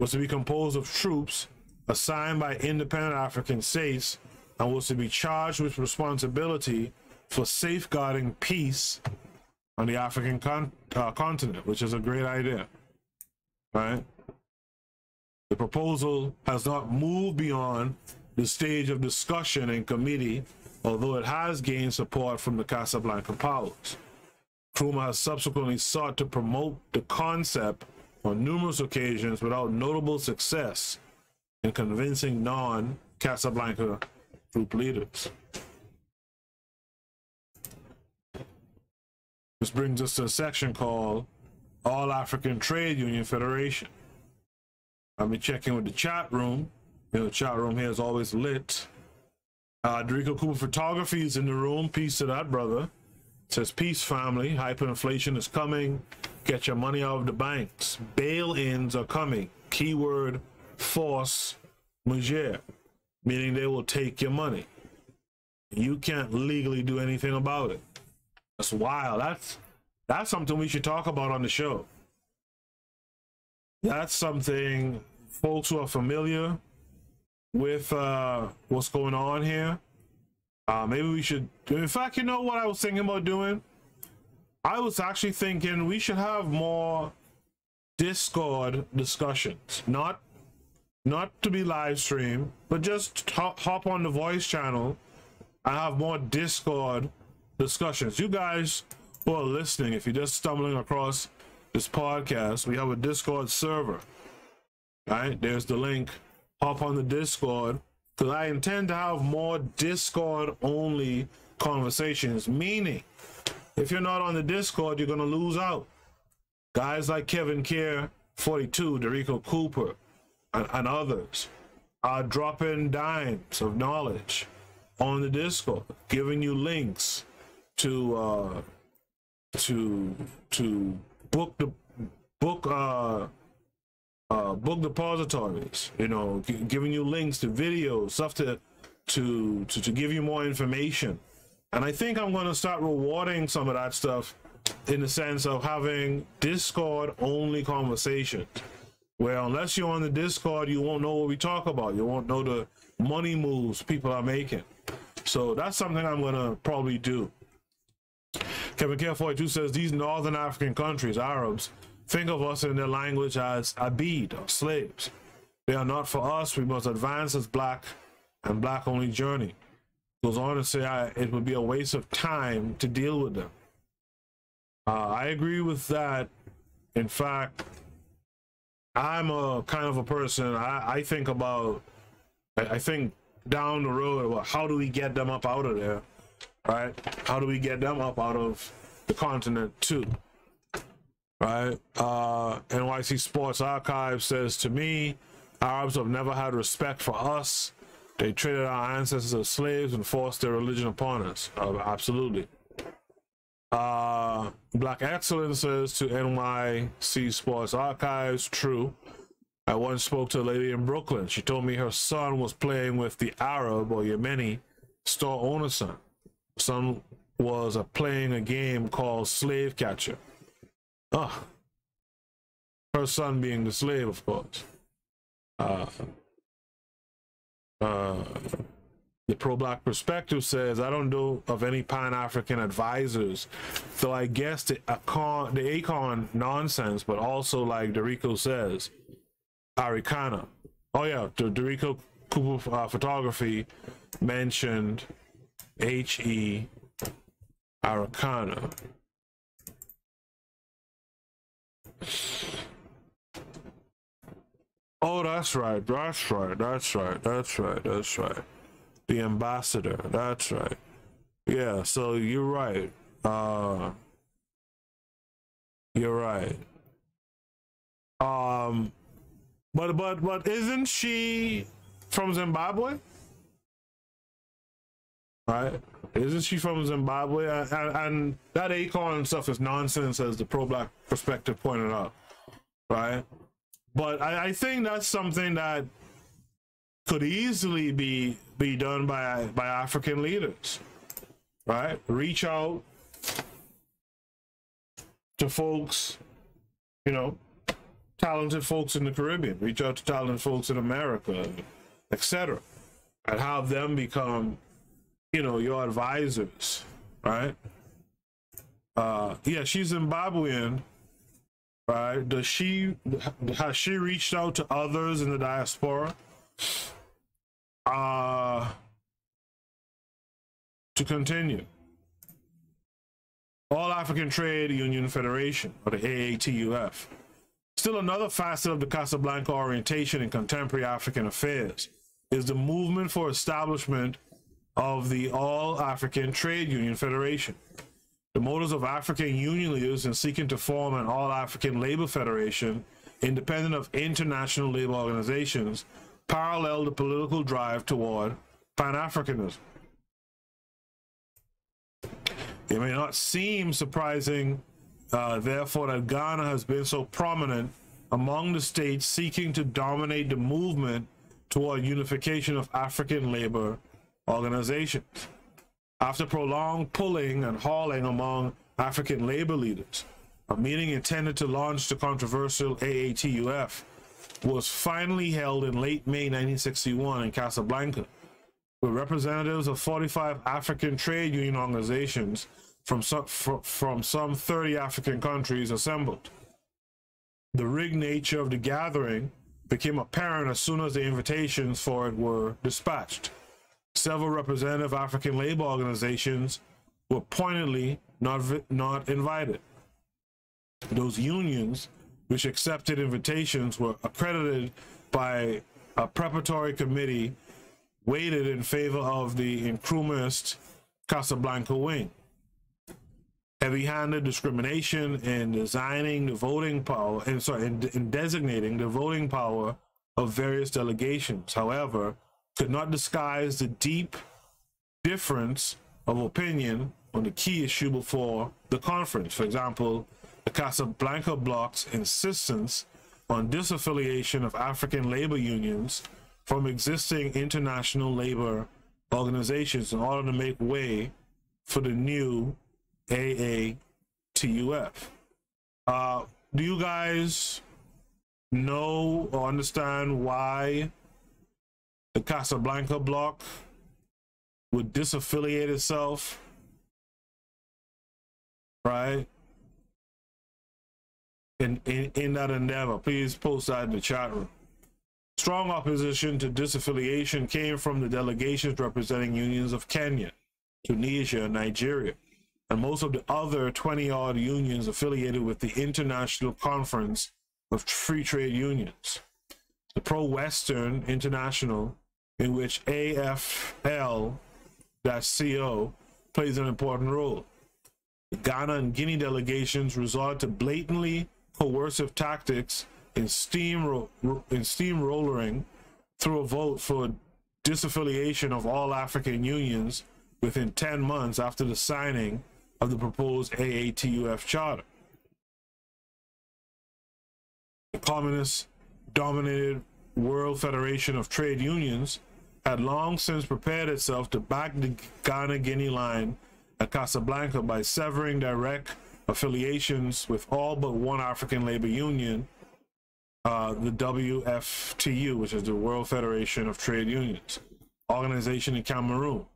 was to be composed of troops assigned by independent African states and was to be charged with responsibility for safeguarding peace on the African continent, which is a great idea, right? The proposal has not moved beyond the stage of discussion in committee, although it has gained support from the Casablanca powers. Nkrumah has subsequently sought to promote the concept on numerous occasions without notable success in convincing non-Casablanca group leaders. This brings us to a section called All-African Trade Union Federation. I've been checking with the chat room. You know, the chat room here is always lit. Derico Cooper Photography is in the room. Peace to that, brother. It says, peace, family. Hyperinflation is coming. Get your money out of the banks. Bail-ins are coming. Keyword, force majeure, meaning they will take your money. You can't legally do anything about it. That's wild. That's something we should talk about on the show. That's something folks who are familiar with what's going on here, maybe we should do. In fact, you know what I was thinking about doing? I was actually thinking we should have more Discord discussions, not to be live streamed, but just hop on the voice channel and have more Discord discussions. You guys who are listening, if you're just stumbling across this podcast, we have a Discord server, right? There's the link. Hop on the Discord, because I intend to have more Discord only conversations, meaning if you're not on the Discord, you're going to lose out. Guys like Kevin Care, 42, Derico Cooper, and others are dropping dimes of knowledge on the Discord, giving you links to book depositories, you know, giving you links to videos, stuff to give you more information. And I think I'm going to start rewarding some of that stuff in the sense of having Discord only conversations, where unless you're on the Discord, you won't know what we talk about. You won't know the money moves people are making. So that's something I'm going to probably do. Kevin Care 42 says, these Northern African countries, Arabs, think of us in their language as abid, or slaves. They are not for us. We must advance as black and black only journey. Goes on to say, it would be a waste of time to deal with them. I agree with that. In fact, I'm a kind of a person, I think about, I think down the road about how do we get them up out of there, right? How do we get them up out of the continent too, right? NYC Sports Archive says, to me, Arabs have never had respect for us. They treated our ancestors as slaves and forced their religion upon us. Absolutely. Black Excellence says to NYC Sports Archives, true. I once spoke to a lady in Brooklyn. She told me her son was playing with the Arab or Yemeni store owner's son. Son was playing a game called slave catcher. Oh. Her son being the slave, of course. The pro-black perspective says, I don't know of any Pan-African advisors, so I guess the Akon nonsense, but also like Derico says, Arikana. Oh yeah, Derico Cooper Photography mentioned H.E. Arikana. Oh, that's right, that's right, that's right, that's right, that's right. The ambassador, that's right. Yeah, so you're right. You're right. But isn't she from Zimbabwe? Right? Isn't she from Zimbabwe? And that ACON stuff is nonsense, as the pro-black perspective pointed out, right? But I think that's something that could easily be done by African leaders, right? Reach out to folks, you know, talented folks in the Caribbean, reach out to talented folks in America, etc., and have them become, you know, your advisors, right? Yeah, she's Zimbabwean, right? Has she reached out to others in the diaspora to continue? All-African Trade Union Federation, or the AATUF, still another facet of the Casablanca orientation in contemporary African affairs is the movement for establishment of the All-African Trade Union Federation. The motives of African union leaders in seeking to form an All-African Labor Federation independent of international labor organizations parallel the political drive toward Pan-Africanism. It may not seem surprising, therefore, that Ghana has been so prominent among the states seeking to dominate the movement toward unification of African labor organizations. After prolonged pulling and hauling among African labor leaders, a meeting intended to launch the controversial AATUF was finally held in late May 1961 in Casablanca, with representatives of 45 African trade union organizations from some 30 African countries assembled. The rigged nature of the gathering became apparent as soon as the invitations for it were dispatched. Several representative African labor organizations were pointedly not invited. Those unions which accepted invitations were accredited by a preparatory committee weighted in favor of the Nkrumahist Casablanca wing. Heavy-handed discrimination in designing the voting power, in designating the voting power of various delegations, however, could not disguise the deep difference of opinion on the key issue before the conference. For example, the Casablanca bloc's insistence on disaffiliation of African labor unions from existing international labor organizations in order to make way for the new AATUF. Do you guys know or understand why the Casablanca bloc would disaffiliate itself, right, in that endeavor? Please post that in the chat room. Strong opposition to disaffiliation came from the delegations representing unions of Kenya, Tunisia, and Nigeria, and most of the other 20-odd unions affiliated with the International Conference of Free Trade Unions. The pro-Western International, in which AFL-CO plays an important role. The Ghana and Guinea delegations resort to blatantly coercive tactics in steamrollering through a vote for disaffiliation of all African unions within 10 months after the signing of the proposed AATUF charter. The communist-dominated World Federation of Trade Unions had long since prepared itself to back the Ghana-Guinea line at Casablanca by severing direct affiliations with all but one African labor union, the WFTU, which is the World Federation of Trade Unions, organization in Cameroon.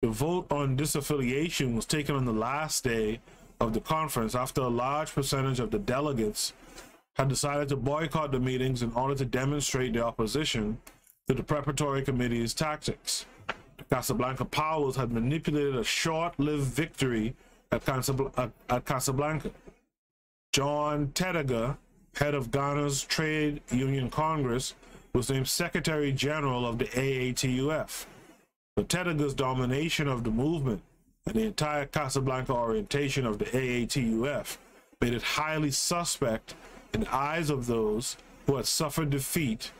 The vote on disaffiliation was taken on the last day of the conference after a large percentage of the delegates had decided to boycott the meetings in order to demonstrate their opposition to the preparatory committee's tactics. The Casablanca powers had manipulated a short-lived victory at Casablanca. John Tedega, head of Ghana's Trade Union Congress, was named Secretary General of the AATUF. But Tedega's domination of the movement and the entire Casablanca orientation of the AATUF made it highly suspect in the eyes of those who had suffered defeat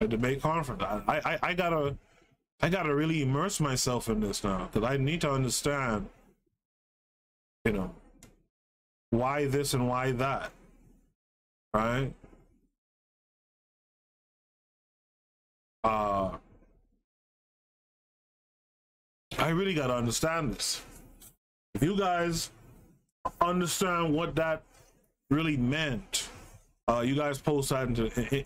at the May Conference. I gotta really immerse myself in this now, because I need to understand, you know, why this and why that, right? I really gotta understand this. If you guys understand what that really meant, you guys post that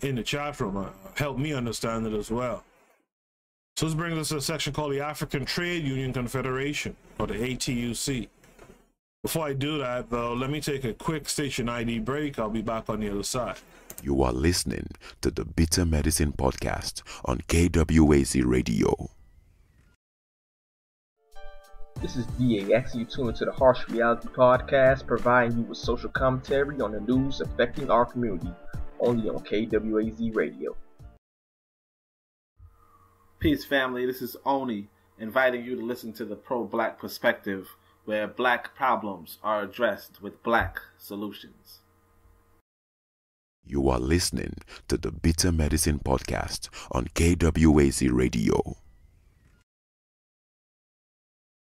in the chat room. Help me understand it as well. So this brings us to a section called the African Trade Union Confederation, or the ATUC. Before I do that, though, let me take a quick station ID break. I'll be back on the other side. You are listening to the Bitter Medicine Podcast on KWAZ Radio. This is DAX. You tune into the Harsh Reality Podcast, providing you with social commentary on the news affecting our community, only on KWAZ Radio. Peace, family. This is Oni, inviting you to listen to the pro-black perspective, where black problems are addressed with black solutions. You are listening to the Bitter Medicine Podcast on KWAZ Radio.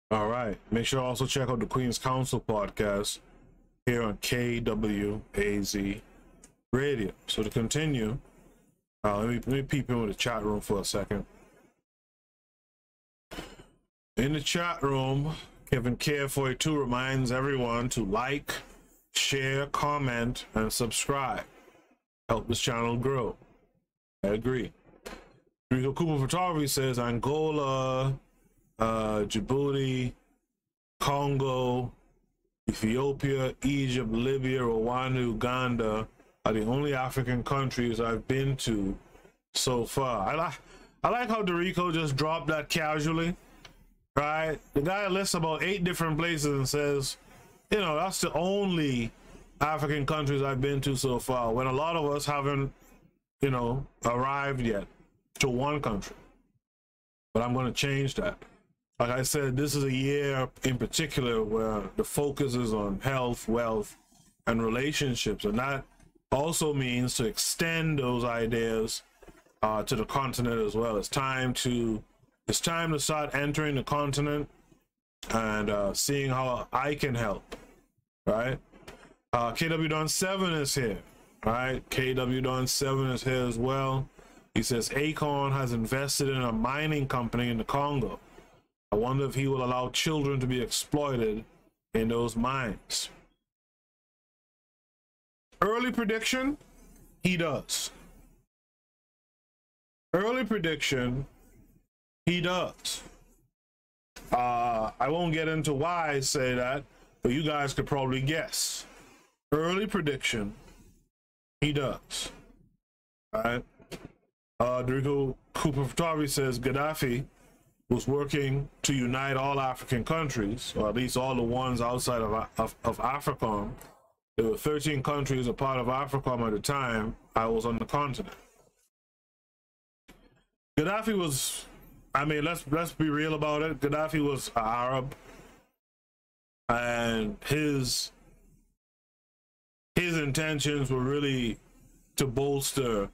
All right. Make sure to also check out the Queen's Council podcast here on KWAZ Radio. So to continue, let me peep in with the chat room for a second. In the chat room, Kevin Care42 reminds everyone to like, share, comment, and subscribe. Help this channel grow. I agree. Rico Cooper Photography says Angola, Djibouti, Congo, Ethiopia, Egypt, Libya, Rwanda, Uganda are the only African countries I've been to so far. I like how Dorico just dropped that casually, right? The guy lists about 8 different places and says, you know, that's the only African countries I've been to so far, when a lot of us haven't, you know, arrived yet to one country. But I'm going to change that. Like I said, this is a year in particular where the focus is on health, wealth, and relationships. And that also means to extend those ideas to the continent as well. It's time to start entering the continent and seeing how I can help, right? KW Don 7 is here, right? KW Don 7 is here as well. He says Acorn has invested in a mining company in the Congo. I wonder if he will allow children to be exploited in those mines. Early prediction, he does. Early prediction, he does. I won't get into why I say that, but you guys could probably guess. Early prediction, he does. All right. Dorico Cooper Photography says Gaddafi was working to unite all African countries, or at least all the ones outside of AFRICOM. There were 13 countries a part of AFRICOM at the time I was on the continent. Gaddafi was, I mean, let's be real about it. Gaddafi was an Arab, and his intentions were really to bolster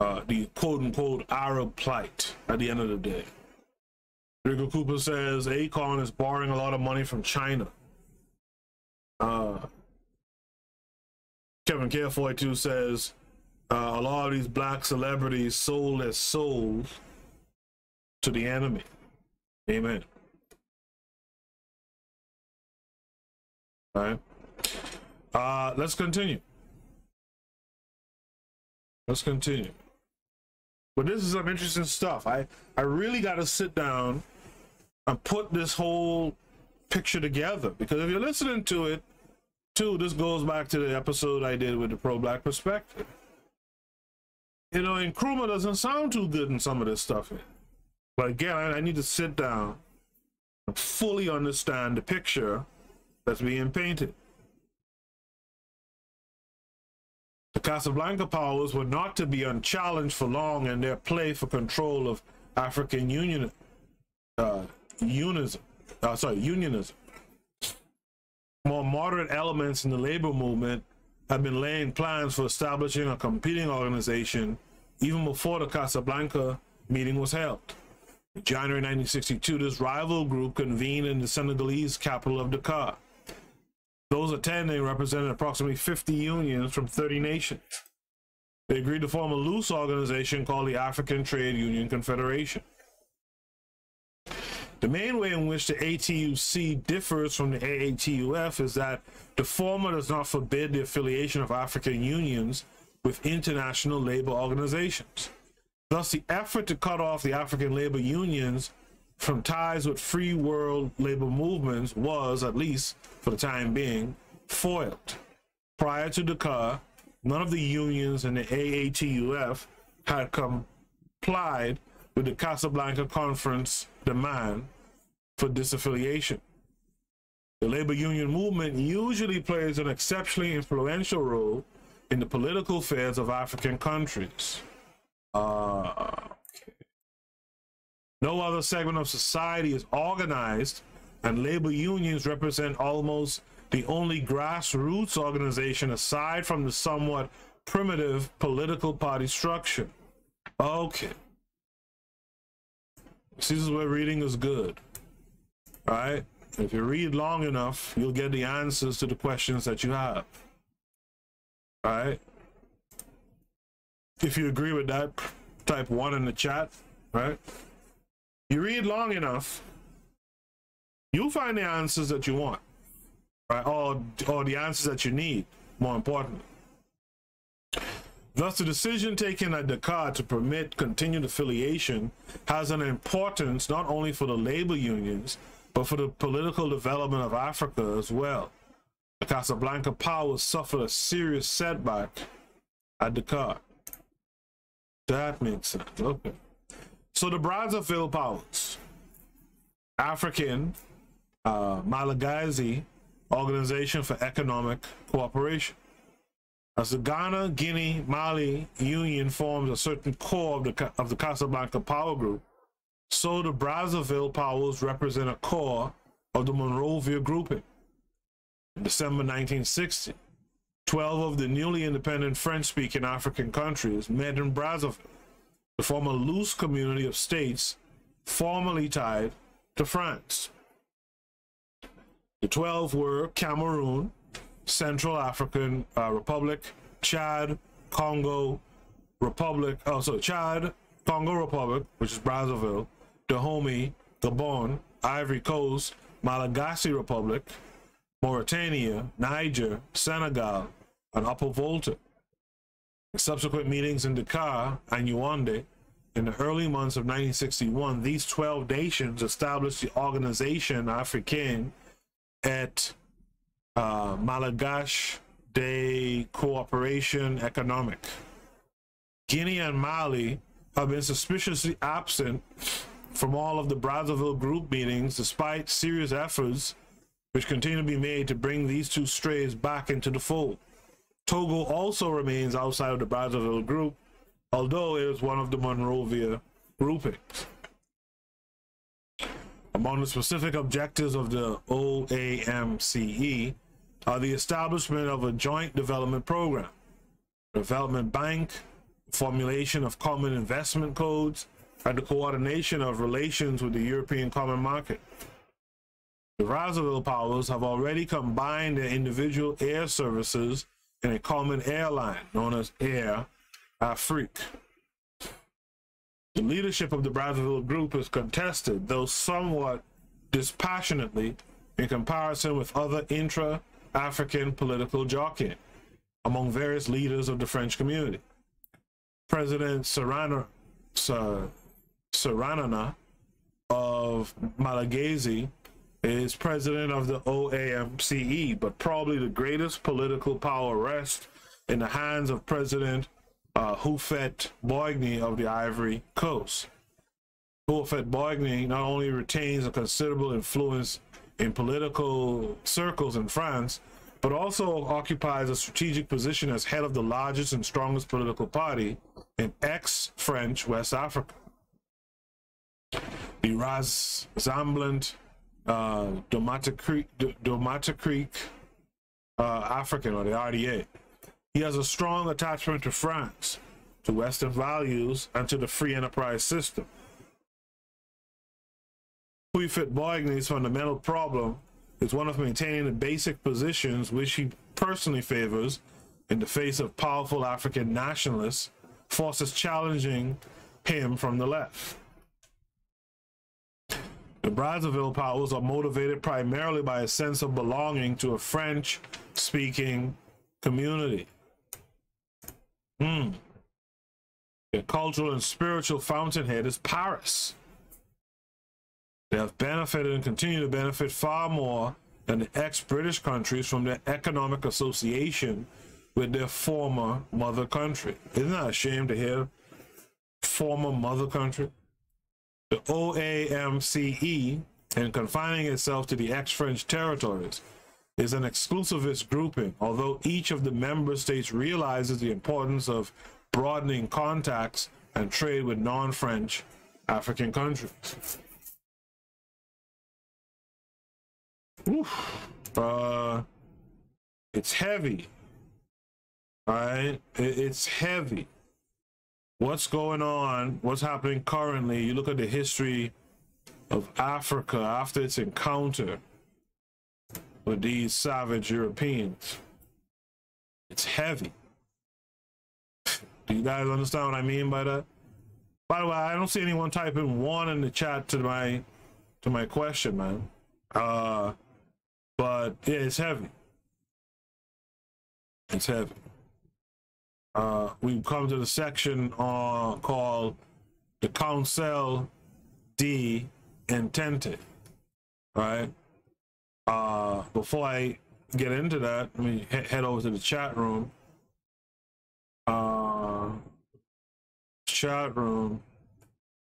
the quote-unquote Arab plight at the end of the day. Rico Cooper says Acorn is borrowing a lot of money from China. Kevin Care42 says a lot of these black celebrities sold their souls to the enemy. Amen. All right. Let's continue. Let's continue. But this is some interesting stuff. I really got to sit down and put this whole picture together, because if you're listening to it, too, this goes back to the episode I did with the pro-black perspective. You know, Nkrumah doesn't sound too good in some of this stuff. But again, I need to sit down and fully understand the picture that's being painted. The Casablanca powers were not to be unchallenged for long in their play for control of African Union, unionism. more moderate elements in the labor movement have been laying plans for establishing a competing organization even before the Casablanca meeting was held. In January 1962, this rival group convened in the Senegalese capital of Dakar. Those attending represented approximately 50 unions from 30 nations. They agreed to form a loose organization called the African Trade Union Confederation. The main way in which the ATUC differs from the AATUF is that the former does not forbid the affiliation of African unions with international labor organizations. Thus, the effort to cut off the African labor unions from ties with free world labor movements was, at least for the time being, foiled. Prior to Dakar, none of the unions in the AATUF had complied with the Casablanca Conference demand for disaffiliation. The labor union movement usually plays an exceptionally influential role in the political affairs of African countries. No other segment of society is organized, and labor unions represent almost the only grassroots organization aside from the somewhat primitive political party structure. Okay. This is where reading is good, right? If you read long enough, you'll get the answers to the questions that you have, right? If you agree with that, type 1 in the chat, right? You read long enough, you'll find the answers that you want, right? Or the answers that you need, more importantly. Thus, the decision taken at Dakar to permit continued affiliation has an importance not only for the labor unions, but for the political development of Africa as well. The Casablanca powers suffered a serious setback at Dakar. That makes sense. Okay. So the Brazzaville powers, African Malgache Organization for Economic Cooperation. As the Ghana Guinea Mali Union forms a certain core of the Casablanca power group, so the Brazzaville powers represent a core of the Monrovia grouping. In December 1960, 12 of the newly independent French-speaking African countries met in Brazzaville to form a loose community of states formerly tied to France. The 12 were Cameroon, Central African Republic, Chad, Congo Republic, which is Brazzaville, Dahomey, Gabon, Ivory Coast, Malagasy Republic, Mauritania, Niger, Senegal, and Upper Volta. In subsequent meetings in Dakar and Yaoundé in the early months of 1961, these 12 nations established the Organisation Africaine et Malgache de Coopération Économique. Guinea and Mali have been suspiciously absent from all of the Brazzaville group meetings, despite serious efforts which continue to be made to bring these two strays back into the fold. Togo also remains outside of the Brazzaville group, although it is one of the Monrovia groupings. Among the specific objectives of the OAMCE are the establishment of a joint development program, development bank, formulation of common investment codes, and the coordination of relations with the European common market. The Brazzaville powers have already combined their individual air services in a common airline known as Air Afrique. The leadership of the Brazzaville group is contested, though somewhat dispassionately, in comparison with other intra-African political jockeying among various leaders of the French community. President Serranana of Malagasy is president of the OAMCE, but probably the greatest political power rests in the hands of President Houphouët-Boigny of the Ivory Coast. Houphouët-Boigny not only retains a considerable influence in political circles in France, but also occupies a strategic position as head of the largest and strongest political party in ex-French West Africa. The Rassemblement Domata Creek African, or the RDA. He has a strong attachment to France, to Western values, and to the free enterprise system. Houphouët-Boigny's fundamental problem is one of maintaining the basic positions which he personally favors in the face of powerful African nationalists, forces challenging him from the left. The Brazzaville powers are motivated primarily by a sense of belonging to a French-speaking community. Their cultural and spiritual fountainhead is Paris. They have benefited and continue to benefit far more than the ex-British countries from their economic association with their former mother country. Isn't that a shame to hear? Former mother country? The OAMCE, in confining itself to the ex-French territories, is an exclusivist grouping, although each of the member states realizes the importance of broadening contacts and trade with non-French African countries. It's heavy. All right, it's heavy. What's going on? What's happening currently? You look at the history of Africa after its encounter with these savage Europeans. It's heavy. Do you guys understand what I mean by that? By the way, I don't see anyone typing one in the chat to my question, man. But yeah, it's heavy. It's heavy. We've come to the section called the Council de l'Entente. Right? Before I get into that, let me head over to the chat room.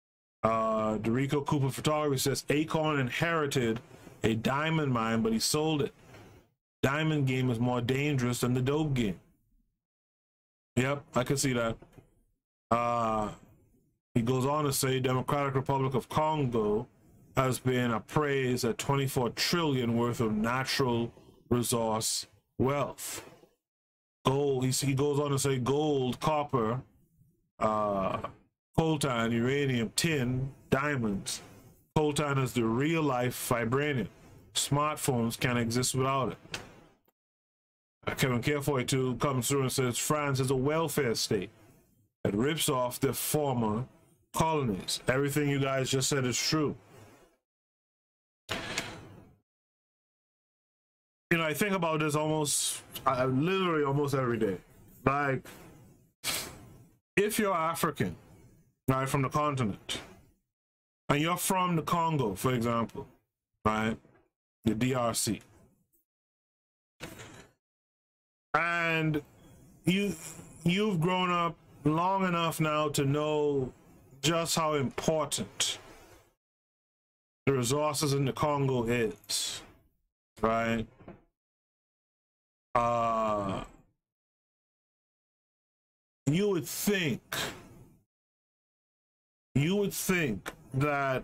Derico Cooper Photography says Acorn inherited a diamond mine, but he sold it. Diamond game is more dangerous than the dope game. Yep, I can see that. He goes on to say Democratic Republic of Congo has been appraised at 24 trillion worth of natural resource wealth. Gold, he goes on to say gold, copper, coltan, uranium, tin, diamonds. Coltan is the real life vibranium. Smartphones can't exist without it. Kevin Carefoy too comes through and says France is a welfare state that rips off their former colonies. Everything you guys just said is true. You know, I think about this literally almost every day. Like, if you're African, right, from the continent, and you're from the Congo, for example, right, the DRC, and you've grown up long enough now to know just how important the resources in the Congo is, right? You would think that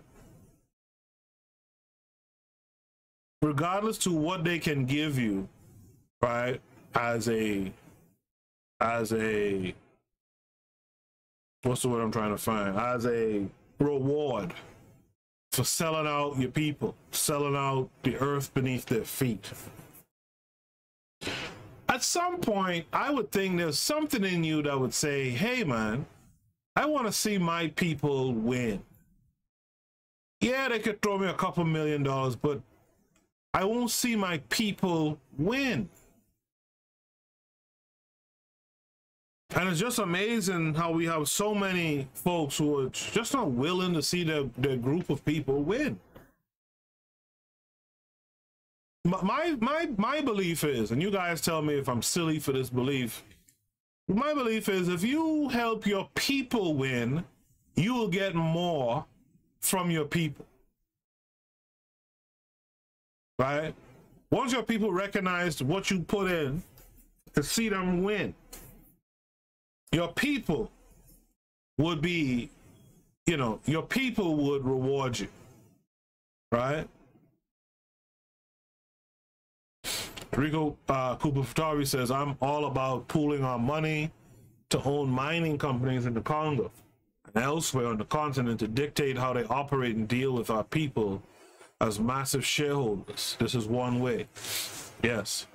regardless to what they can give you, right, as a what's the word I'm trying to find, as a reward for selling out your people, selling out the earth beneath their feet, at some point I would think there's something in you that would say, hey man, I want to see my people win. Yeah, they could throw me a couple $1,000,000, but I won't see my people win. And it's just amazing how we have so many folks who are just not willing to see their group of people win. My belief is, and you guys tell me if I'm silly for this belief, my belief is if you help your people win, you will get more from your people. Right? Once your people recognize what you put in to see them win, your people would be, you know, your people would reward you, right? Rico Kubufatari says, I'm all about pooling our money to own mining companies in the Congo and elsewhere on the continent to dictate how they operate and deal with our people as massive shareholders. This is one way. Yes.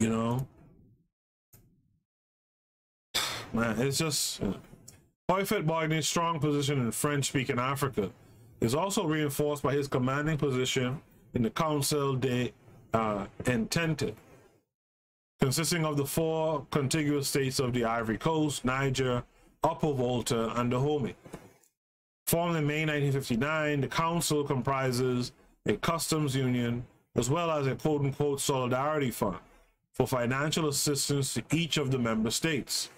You know? Man, it's just... Houphouët-Boigny's strong position in French-speaking Africa is also reinforced by his commanding position in the Council de l'Entente, consisting of the four contiguous states of the Ivory Coast, Niger, Upper Volta, and Dahomey. Formed in May 1959, the Council comprises a customs union as well as a quote-unquote solidarity fund for financial assistance to each of the member states.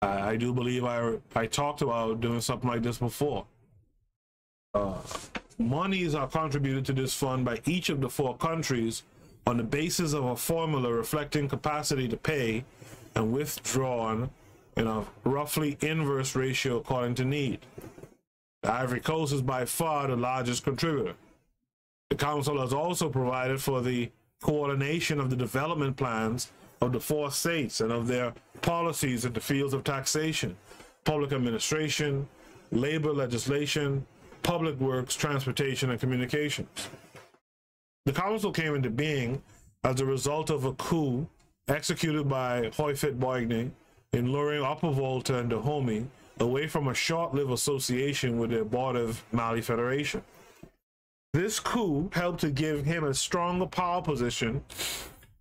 I do believe I talked about doing something like this before. Monies are contributed to this fund by each of the four countries on the basis of a formula reflecting capacity to pay and withdrawn in a roughly inverse ratio according to need. The Ivory Coast is by far the largest contributor. The Council has also provided for the coordination of the development plans of the four states and of their policies in the fields of taxation, public administration, labor legislation, public works, transportation, and communications. The Council came into being as a result of a coup executed by Houphouët-Boigny in luring Upper Volta and Dahomey away from a short-lived association with the abortive Mali Federation. This coup helped to give him a stronger power position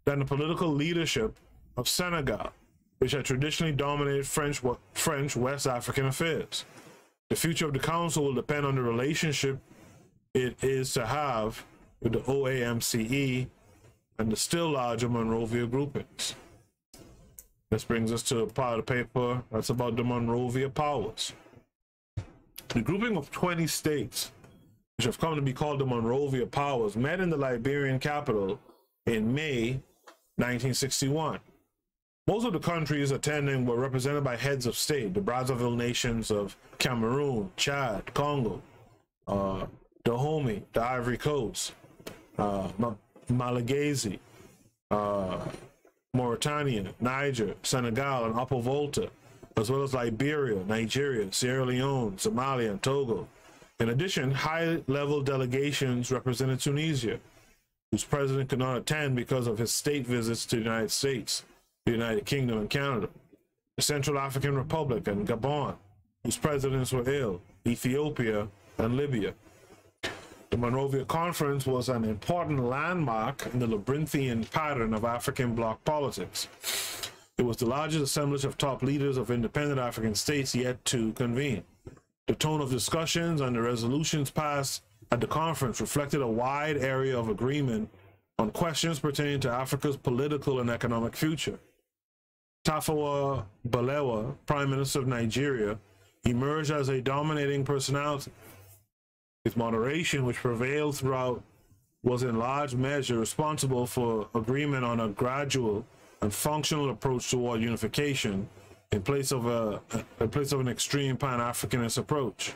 than the political leadership of Senegal, which had traditionally dominated French West African affairs. The future of the Council will depend on the relationship it is to have with the OAMCE and the still larger Monrovia groupings. This brings us to a part of the paper that's about the Monrovia powers. The grouping of 20 states, which have come to be called the Monrovia powers, met in the Liberian capital in May 1961. Most of the countries attending were represented by heads of state, the Brazzaville nations of Cameroon, Chad, Congo, Dahomey, the Ivory Coast, Malagasy, Mauritania, Niger, Senegal, and Upper Volta, as well as Liberia, Nigeria, Sierra Leone, Somalia, and Togo. In addition, high-level delegations represented Tunisia, whose president could not attend because of his state visits to the United States, the United Kingdom, and Canada, the Central African Republic and Gabon, whose presidents were ill, Ethiopia, and Libya. The Monrovia Conference was an important landmark in the labyrinthian pattern of African bloc politics. It was the largest assemblage of top leaders of independent African states yet to convene. The tone of discussions and the resolutions passed at the conference reflected a wide area of agreement on questions pertaining to Africa's political and economic future. Tafawa Balewa, Prime Minister of Nigeria, emerged as a dominating personality. His moderation, which prevailed throughout, was in large measure responsible for agreement on a gradual and functional approach toward unification in place of an extreme pan-Africanist approach.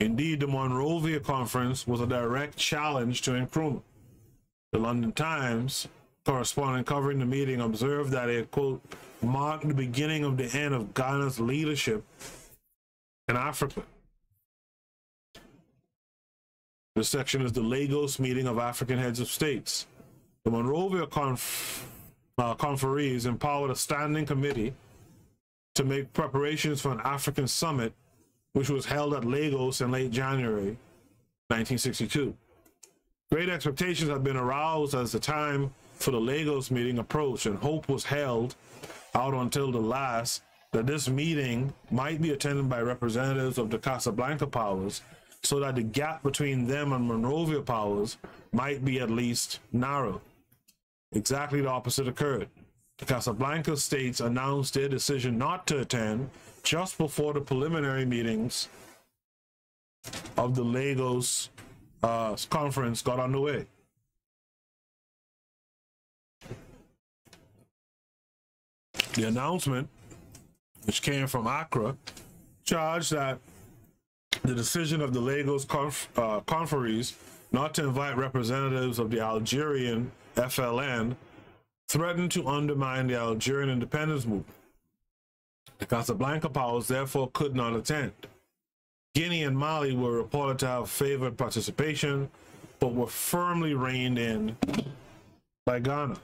Indeed, the Monrovia Conference was a direct challenge to Nkrumah. The London Times correspondent covering the meeting observed that it, quote, marked the beginning of the end of Ghana's leadership in Africa. This section is the Lagos meeting of African heads of states. The Monrovia conferees empowered a standing committee to make preparations for an African summit, which was held at Lagos in late January 1962. Great expectations had been aroused as the time for the Lagos meeting approached, and hope was held out until the last that this meeting might be attended by representatives of the Casablanca powers, so that the gap between them and Monrovia powers might be at least narrowed. Exactly the opposite occurred. The Casablanca states announced their decision not to attend just before the preliminary meetings of the Lagos conference got underway. The announcement, which came from Accra, charged that the decision of the Lagos conferees not to invite representatives of the Algerian FLN threatened to undermine the Algerian independence movement. The Casablanca powers therefore could not attend. Guinea and Mali were reported to have favored participation, but were firmly reined in by Ghana.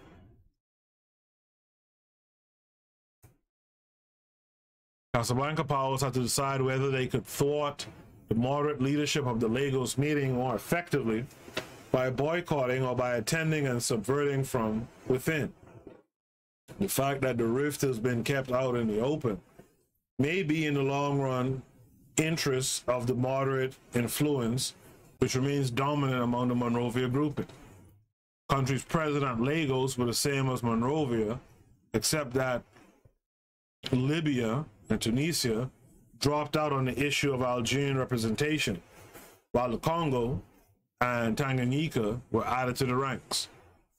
Casablanca powers had to decide whether they could thwart the moderate leadership of the Lagos meeting more effectively by boycotting or by attending and subverting from within. The fact that the rift has been kept out in the open may be in the long run interests of the moderate influence which remains dominant among the Monrovia grouping. Countries present at Lagos were the same as Monrovia, except that Libya and Tunisia dropped out on the issue of Algerian representation, while the Congo and Tanganyika were added to the ranks.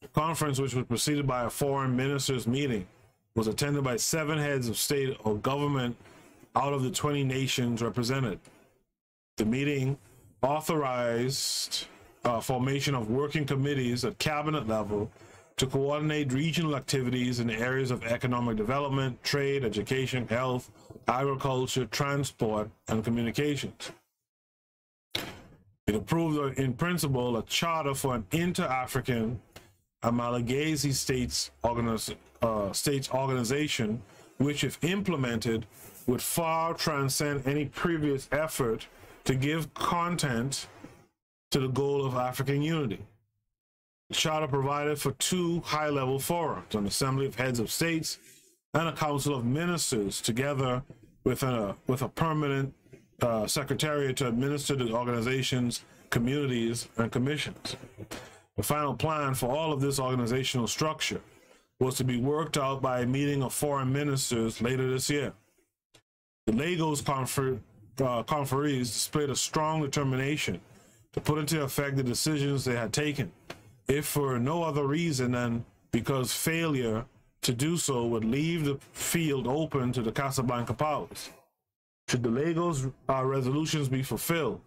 The conference, which was preceded by a foreign ministers' meeting, was attended by 7 heads of state or government out of the 20 nations represented. The meeting authorized formation of working committees at cabinet level to coordinate regional activities in the areas of economic development, trade, education, health, agriculture, transport, and communications. It approved in principle a charter for an inter-African and Malgache states organization, which, if implemented, would far transcend any previous effort to give content to the goal of African unity. The charter provided for 2 high-level forums, an assembly of heads of states and a council of ministers, together with a permanent secretariat to administer the organization's communities and commissions. The final plan for all of this organizational structure was to be worked out by a meeting of foreign ministers later this year. The Lagos conferees displayed a strong determination to put into effect the decisions they had taken, if for no other reason than because failure to do so would leave the field open to the Casablanca powers. Should the Lagos resolutions be fulfilled,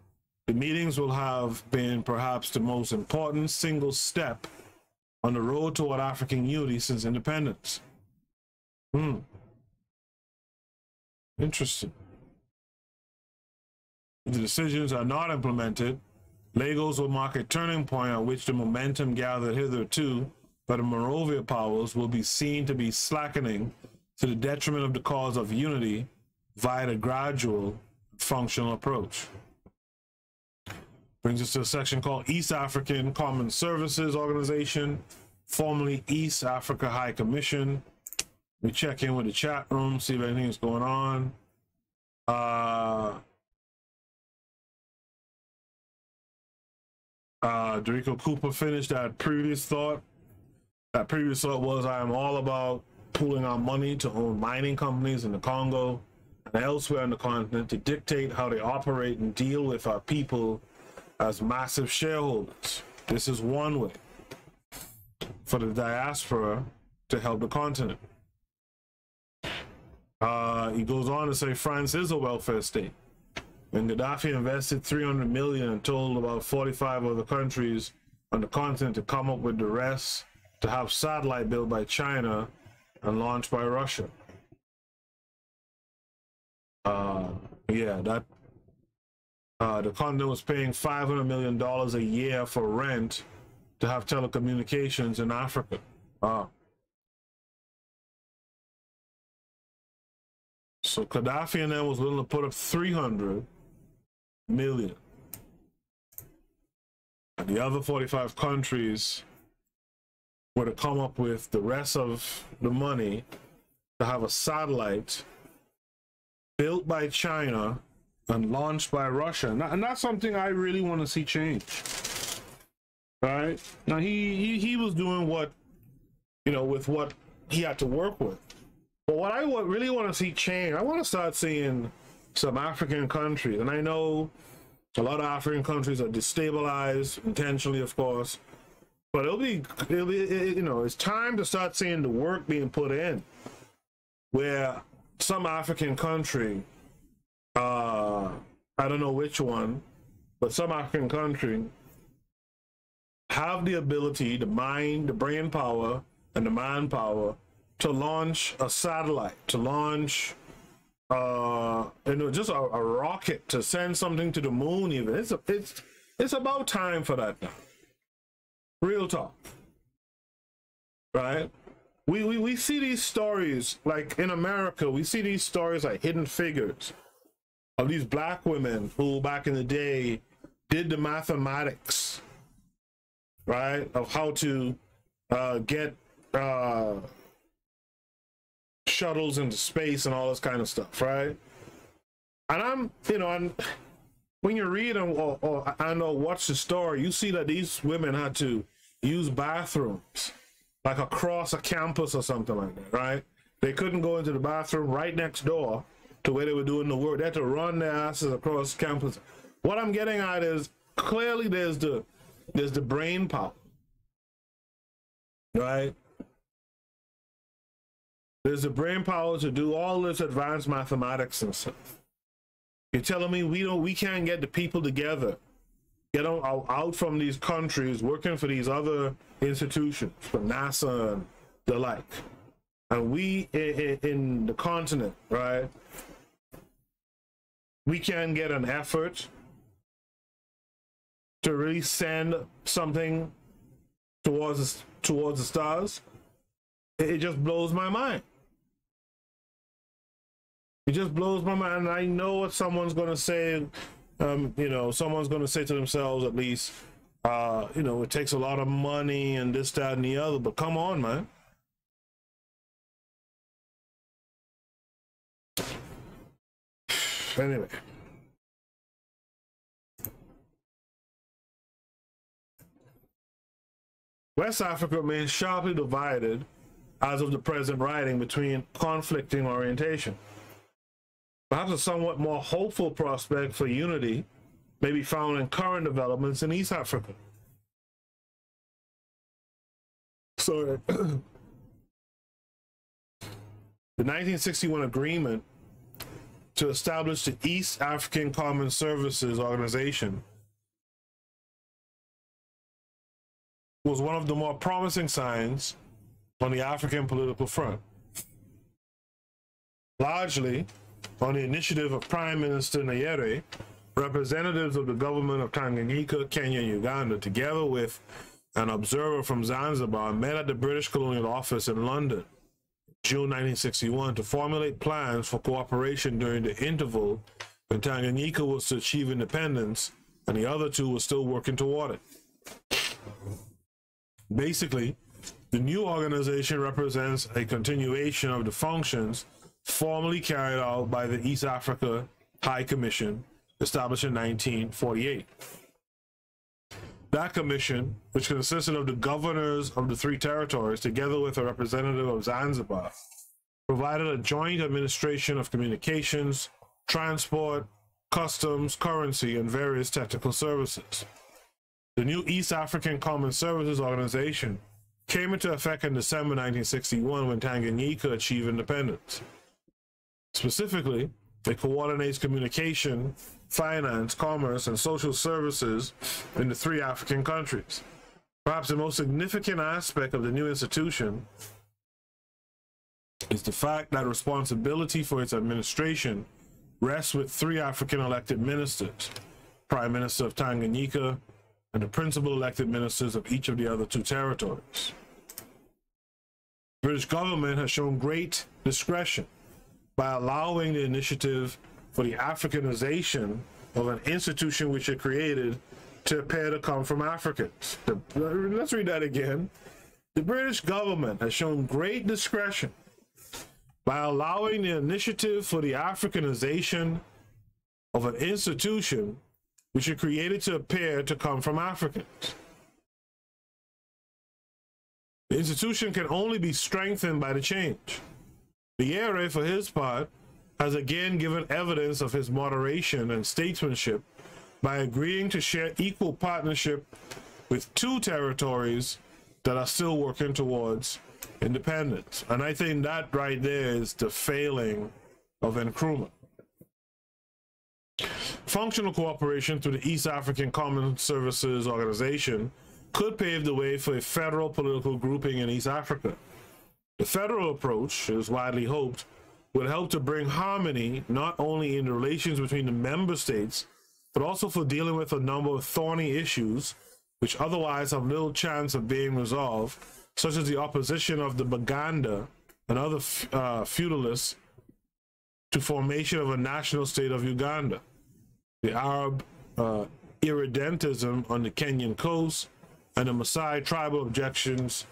the meetings will have been perhaps the most important single step on the road toward African unity since independence. Interesting. If the decisions are not implemented, Lagos will mark a turning point at which the momentum gathered hitherto by the Monrovia powers will be seen to be slackening, to the detriment of the cause of unity, via a gradual, functional approach. Brings us to a section called East African Common Services Organization, formerly East Africa High Commission. We check in with the chat room, see if anything's going on. Derico Cooper finished that previous thought. That previous thought was, I am all about pooling our money to own mining companies in the Congo and elsewhere on the continent to dictate how they operate and deal with our people as massive shareholders. This is one way for the diaspora to help the continent. He goes on to say France is a welfare state. When Gaddafi invested $300 million and told about 45 other countries on the continent to come up with the rest, to have satellite built by China and launched by Russia. The continent was paying $500 million a year for rent to have telecommunications in Africa. So Gaddafi and them was willing to put up $300 million. And the other 45 countries were to come up with the rest of the money to have a satellite built by China and launched by Russia. And that's something I really want to see change. Right? Now he was doing what, you know, with what he had to work with. But what I really want to see change, I want to start seeing some African countries, and I know a lot of African countries are destabilized intentionally, of course, but it'll be, you know, it's time to start seeing the work being put in, where some African country I don't know which one, but some African country have the ability, the mind, the brain power, and the mind power to launch a satellite, to launch just a rocket, to send something to the moon even. It's about time for that now. Real talk, right? We see these stories, like in America, we see these stories like Hidden Figures, of these black women who back in the day did the mathematics, right, of how to get shuttles into space and all this kind of stuff, right? And I'm, you know, and when you read or watch the story, you see that these women had to use bathrooms like across a campus or something like that, right? They couldn't go into the bathroom right next door to where they were doing the work. They had to run their asses across campus. What I'm getting at is clearly there's the brain power, right? There's the brain power to do all this advanced mathematics and stuff. You're telling me we can't get the people together, get them out from these countries, working for these other institutions, for NASA and the like. And we in the continent, right, we can get an effort to really send something towards the stars. It just blows my mind. It just blows my mind. And I know what someone's going to say. You know, someone's going to say to themselves, at least, you know, it takes a lot of money and this, that, and the other. But come on, man. Anyway. West Africa remains sharply divided as of the present writing between conflicting orientation. Perhaps a somewhat more hopeful prospect for unity may be found in current developments in East Africa. So, the 1961 agreement to establish the East African Common Services Organization was one of the more promising signs on the African political front. Largely on the initiative of Prime Minister Nyerere, representatives of the government of Tanganyika, Kenya, and Uganda, together with an observer from Zanzibar, met at the British Colonial Office in London, June 1961, to formulate plans for cooperation during the interval when Tanganyika was to achieve independence and the other two were still working toward it. Basically, the new organization represents a continuation of the functions formally carried out by the East Africa High Commission, established in 1948. That commission, which consisted of the governors of the three territories, together with a representative of Zanzibar, provided a joint administration of communications, transport, customs, currency, and various technical services. The new East African Common Services Organization came into effect in December 1961 when Tanganyika achieved independence. Specifically, it coordinates communication, finance, commerce, and social services in the three African countries. Perhaps the most significant aspect of the new institution is the fact that responsibility for its administration rests with three African elected ministers, Prime Minister of Tanganyika, and the principal elected ministers of each of the other two territories. The British government has shown great discretion by allowing the initiative for the Africanization of an institution which it created to appear to come from Africans. Let's read that again. The British government has shown great discretion by allowing the initiative for the Africanization of an institution which it created to appear to come from Africans. The institution can only be strengthened by the change. Nyerere, for his part, has again given evidence of his moderation and statesmanship by agreeing to share equal partnership with two territories that are still working towards independence. And I think that right there is the failing of Nkrumah. functional cooperation through the East African Common Services Organization could pave the way for a federal political grouping in East Africa. The federal approach, it is widely hoped, would help to bring harmony not only in the relations between the member states, but also for dealing with a number of thorny issues which otherwise have little chance of being resolved, such as the opposition of the Baganda and other feudalists to formation of a national state of Uganda, the Arab irredentism on the Kenyan coast, and the Maasai tribal objections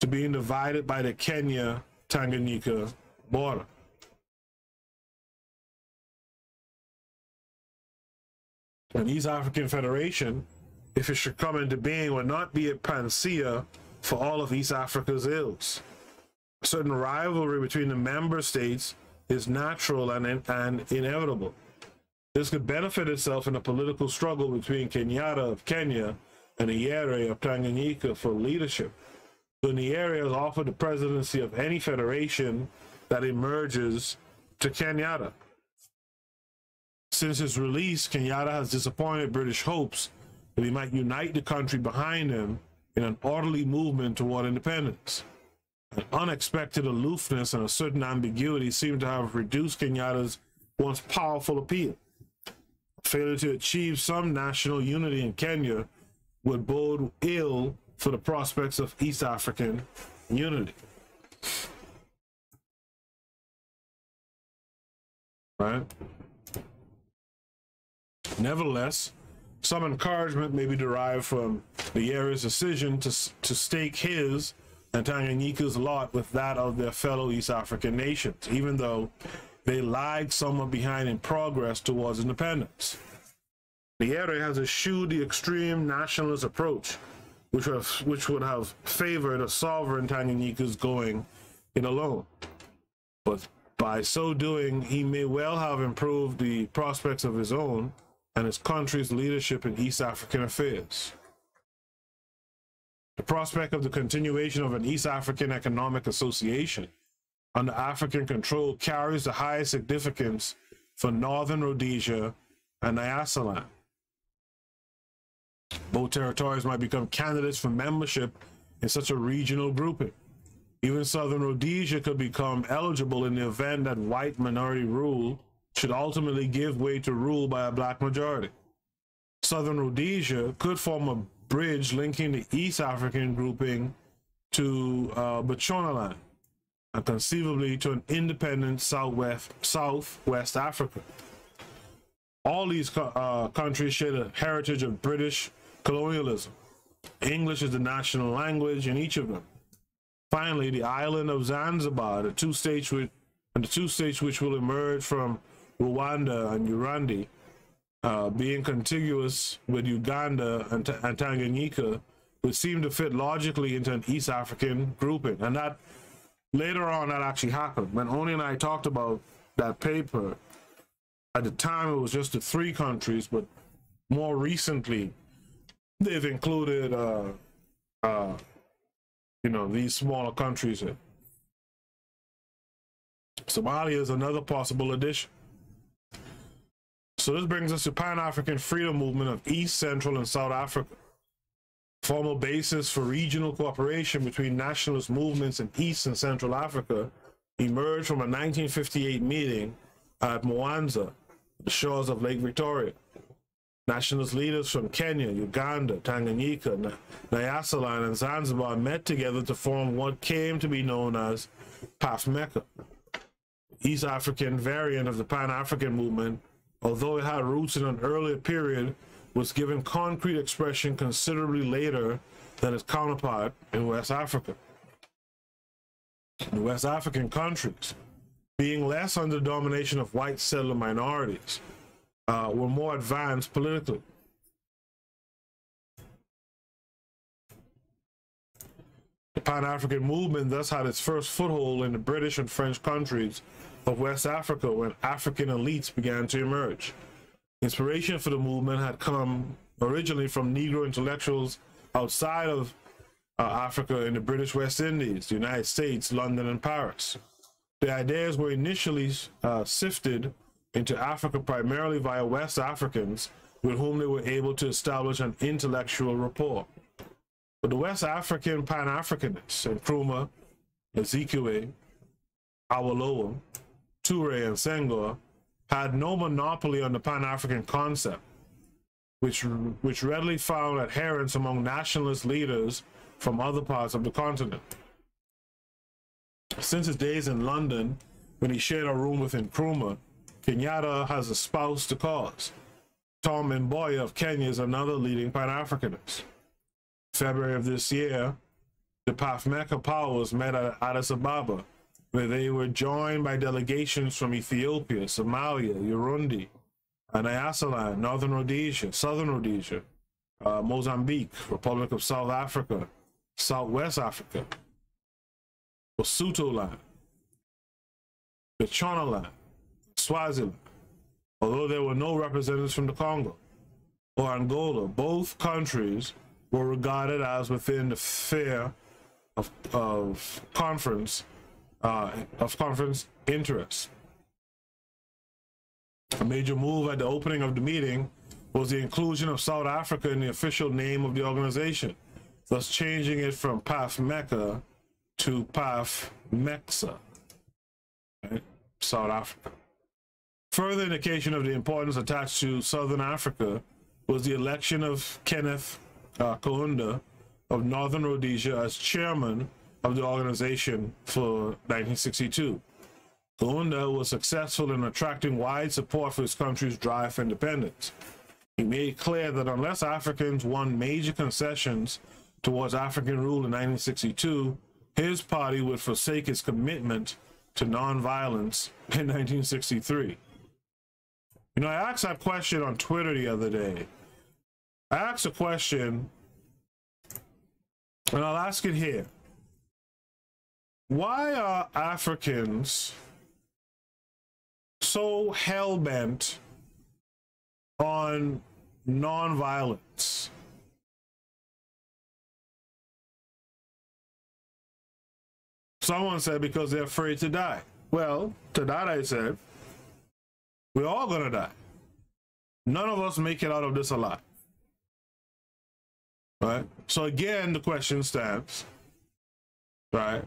to being divided by the Kenya-Tanganyika border. An East African Federation, if it should come into being, would not be a panacea for all of East Africa's ills. A certain rivalry between the member states is natural and inevitable. This could benefit itself in a political struggle between Kenyatta of Kenya and Nyerere of Tanganyika for leadership. So Nyerere has offered the presidency of any federation that emerges to Kenyatta. Since his release, Kenyatta has disappointed British hopes that he might unite the country behind him in an orderly movement toward independence. An unexpected aloofness and a certain ambiguity seem to have reduced Kenyatta's once powerful appeal. Failure to achieve some national unity in Kenya would bode ill for the prospects of East African unity. Right? Nevertheless, some encouragement may be derived from Nyerere's decision to stake his and Tanganyika's lot with that of their fellow East African nations, even though they lagged somewhat behind in progress towards independence. Nyerere has eschewed the extreme nationalist approach, which would have favored a sovereign Tanganyika's going it alone. But by so doing, he may well have improved the prospects of his own and his country's leadership in East African affairs. The prospect of the continuation of an East African Economic Association under African control carries the highest significance for Northern Rhodesia and Nyasaland. Both territories might become candidates for membership in such a regional grouping. Even Southern Rhodesia could become eligible in the event that white minority rule should ultimately give way to rule by a black majority. Southern Rhodesia could form a bridge linking the East African grouping to Bechuanaland, and conceivably to an independent Southwest Africa. All these countries share the heritage of British colonialism. English is the national language in each of them. Finally, the island of Zanzibar, the two states which will emerge from Rwanda and Urundi, being contiguous with Uganda and Tanganyika, would seem to fit logically into an East African grouping. And that later on, that actually happened. When Oni and I talked about that paper, at the time it was just the three countries, but more recently they've included, you know, these smaller countries here. Somalia is another possible addition. So this brings us to Pan-African Freedom Movement of East, Central, and South Africa. Formal basis for regional cooperation between nationalist movements in East and Central Africa emerged from a 1958 meeting at Mwanza, the shores of Lake Victoria. Nationalist leaders from Kenya, Uganda, Tanganyika, Nyasaland, and Zanzibar met together to form what came to be known as PAFMECA. East African variant of the Pan-African movement, although it had roots in an earlier period, was given concrete expression considerably later than its counterpart in West Africa. The West African countries, being less under the domination of white settler minorities, were more advanced politically. The Pan-African movement thus had its first foothold in the British and French countries of West Africa when African elites began to emerge. Inspiration for the movement had come originally from Negro intellectuals outside of Africa in the British West Indies, the United States, London, and Paris. The ideas were initially sifted into Africa primarily via West Africans with whom they were able to establish an intellectual rapport. But the West African Pan-Africanists, Nkrumah, Ezekwe, Awolowo, Touré, and Senghor, had no monopoly on the Pan-African concept, which readily found adherents among nationalist leaders from other parts of the continent. Since his days in London, when he shared a room with Nkrumah, Kenyatta has espoused the cause. Tom Mboya of Kenya is another leading Pan-Africanist. February of this year, the Pan-African powers met at Addis Ababa, where they were joined by delegations from Ethiopia, Somalia, Burundi, Nyasaland, Northern Rhodesia, Southern Rhodesia, Mozambique, Republic of South Africa, Southwest Africa, Basutoland, Bechuanaland, Swaziland, although there were no representatives from the Congo or Angola. Both countries were regarded as within the sphere of conference interests. A major move at the opening of the meeting was the inclusion of South Africa in the official name of the organization, thus changing it from PAFMECA to PAFMEXA, right? South Africa. Further indication of the importance attached to Southern Africa was the election of Kenneth Kaunda of Northern Rhodesia as chairman of the organization for 1962. Kaunda was successful in attracting wide support for his country's drive for independence. He made clear that unless Africans won major concessions towards African rule in 1962, his party would forsake its commitment to nonviolence in 1963. You know, I asked that question on Twitter the other day. I asked a question, and I'll ask it here. Why are Africans so hell-bent on nonviolence? Someone said because they're afraid to die. Well, to that I said, we're all gonna die. None of us make it out of this alive. Right? So again, the question stands, right?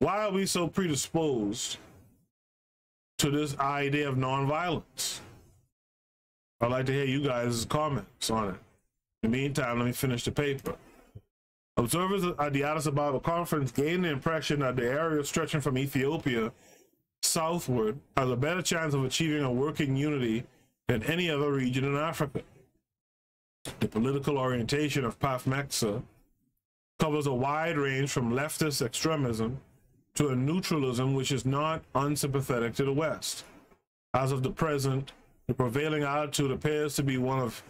Why are we so predisposed to this idea of nonviolence? I'd like to hear you guys' comments on it. In the meantime, let me finish the paper. Observers at the Addis Ababa conference gained the impression that the area stretching from Ethiopia southward has a better chance of achieving a working unity than any other region in Africa. The political orientation of PAFMECSA covers a wide range from leftist extremism to a neutralism which is not unsympathetic to the West. As of the present, the prevailing attitude appears to be one of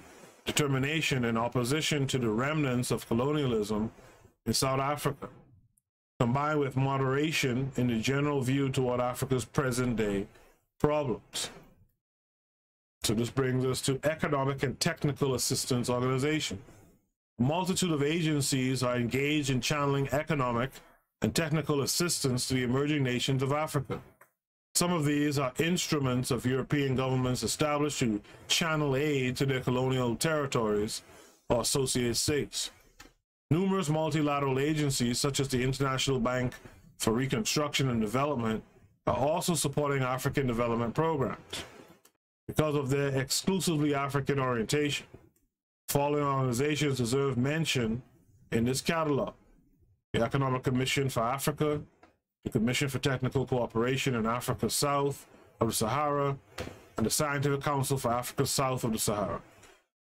determination and opposition to the remnants of colonialism in South Africa, combined with moderation in the general view toward Africa's present-day problems. So this brings us to Economic and Technical Assistance Organization. A multitude of agencies are engaged in channeling economic and technical assistance to the emerging nations of Africa. Some of these are instruments of European governments established to channel aid to their colonial territories or associated states. Numerous multilateral agencies, such as the International Bank for Reconstruction and Development, are also supporting African development programs because of their exclusively African orientation. Following organizations deserve mention in this catalog: the Economic Commission for Africa, the Commission for Technical Cooperation in Africa South of the Sahara, and the Scientific Council for Africa South of the Sahara.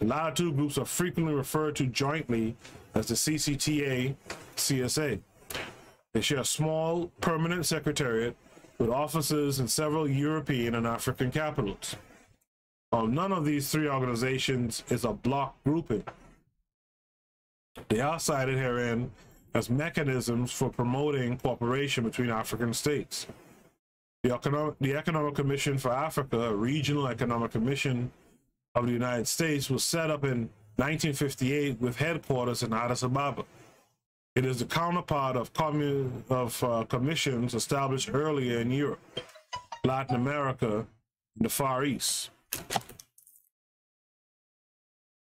The latter two groups are frequently referred to jointly as the CCTA-CSA. They share a small permanent secretariat with offices in several European and African capitals. None of these three organizations is a block grouping. They are cited herein as mechanisms for promoting cooperation between African states. The Economic Commission for Africa, a regional economic commission of the United States, was set up in 1958 with headquarters in Addis Ababa. It is the counterpart of commissions established earlier in Europe, Latin America, in the Far East.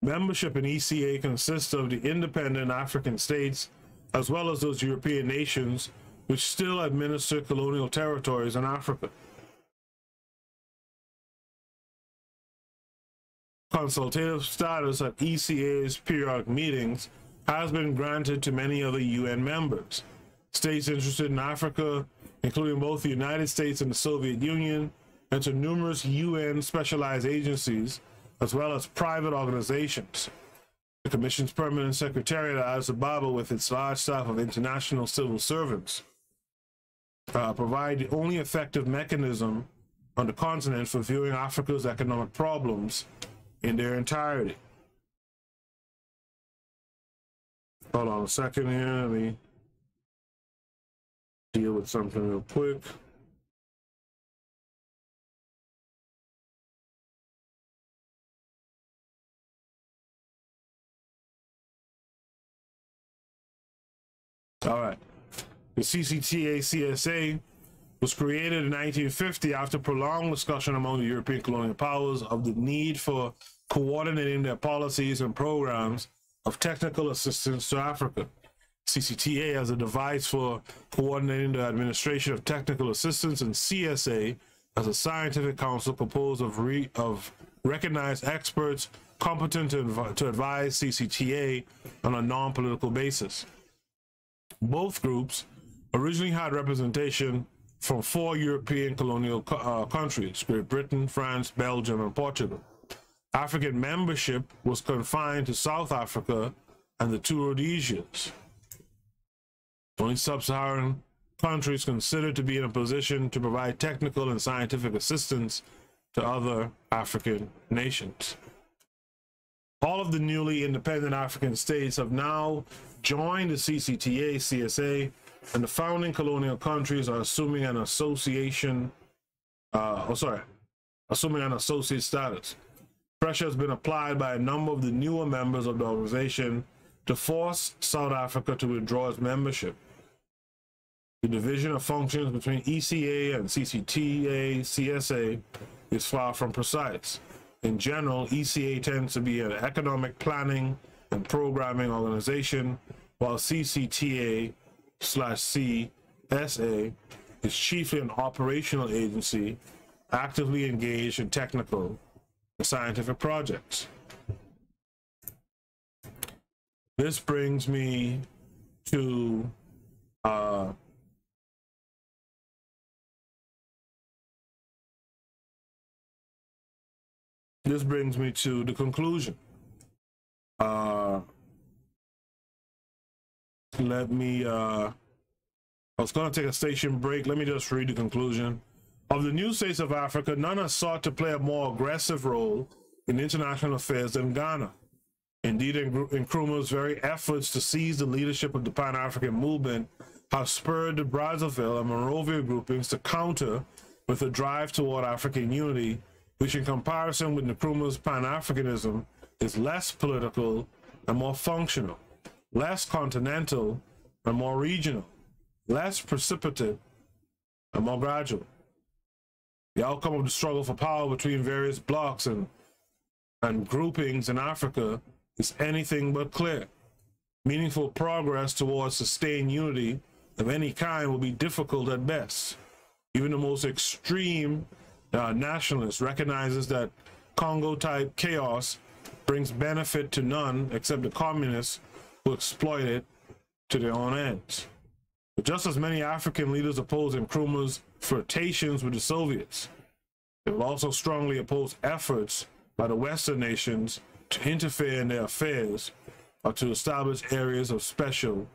Membership in ECA consists of the independent African states, as well as those European nations which still administer colonial territories in Africa. Consultative status at ECA's periodic meetings has been granted to many other UN members. States interested in Africa, including both the United States and the Soviet Union, and to numerous UN specialized agencies, as well as private organizations. The Commission's Permanent Secretariat at Addis Ababa, with its large staff of international civil servants, provide the only effective mechanism on the continent for viewing Africa's economic problems in their entirety. Hold on a second here, let me deal with something real quick. All right. The CCTA-CSA was created in 1950 after prolonged discussion among the European colonial powers of the need for coordinating their policies and programs of technical assistance to Africa. CCTA as a device for coordinating the administration of technical assistance, and CSA as a scientific council composed of recognized experts competent to advise CCTA on a non-political basis. Both groups originally had representation from four European colonial countries, Great Britain, France, Belgium, and Portugal. African membership was confined to South Africa and the two Rhodesias, only sub-Saharan countries considered to be in a position to provide technical and scientific assistance to other African nations. All of the newly independent African states have now joined the CCTA, CSA, and the founding colonial countries are assuming an association, assuming an associate status. Pressure has been applied by a number of the newer members of the organization to force South Africa to withdraw its membership. The division of functions between ECA and CCTA, CSA is far from precise. In general, ECA tends to be an economic planning and programming organization, while CCTA/CSA is chiefly an operational agency actively engaged in technical and scientific projects. This brings me to the conclusion. I was going to take a station break. Let me just read the conclusion. Of the new states of Africa, none has sought to play a more aggressive role in international affairs than Ghana. Indeed, Nkrumah's very efforts to seize the leadership of the Pan-African movement have spurred the Brazzaville and Monrovia groupings to counter with a drive toward African unity, which in comparison with Nkrumah's Pan-Africanism is less political and more functional, less continental and more regional, less precipitate and more gradual. The outcome of the struggle for power between various blocs and groupings in Africa is anything but clear. Meaningful progress towards sustained unity of any kind will be difficult at best. Even the most extreme nationalist recognizes that Congo-type chaos brings benefit to none except the communists who exploit it to their own ends. But just as many African leaders opposed Nkrumah's flirtations with the Soviets, they will also strongly oppose efforts by the Western nations to interfere in their affairs or to establish areas of special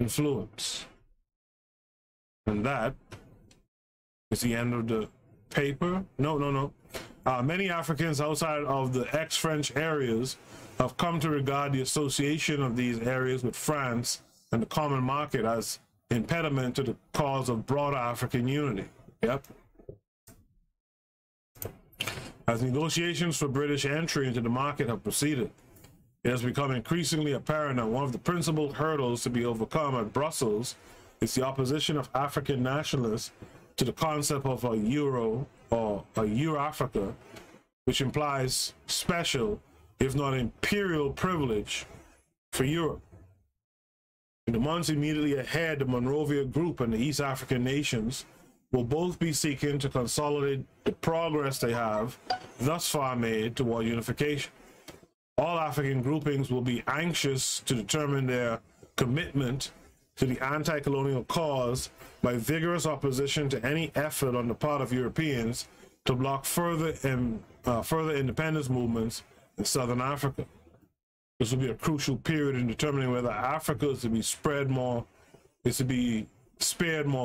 influence. And that is the end of the paper. Many Africans outside of the ex-French areas have come to regard the association of these areas with France and the common market as impediment to the cause of broader African unity. Yep. As negotiations for British entry into the market have proceeded, it has become increasingly apparent that one of the principal hurdles to be overcome at Brussels is the opposition of African nationalists to the concept of a Euro or a Euro-Africa, which implies special, if not imperial, privilege for Europe. In the months immediately ahead, the Monrovia Group and the East African nations will both be seeking to consolidate the progress they have thus far made toward unification. All African groupings will be anxious to determine their commitment to the anti-colonial cause by vigorous opposition to any effort on the part of Europeans to block further independence movements in Southern Africa. This will be a crucial period in determining whether Africa is to be spared more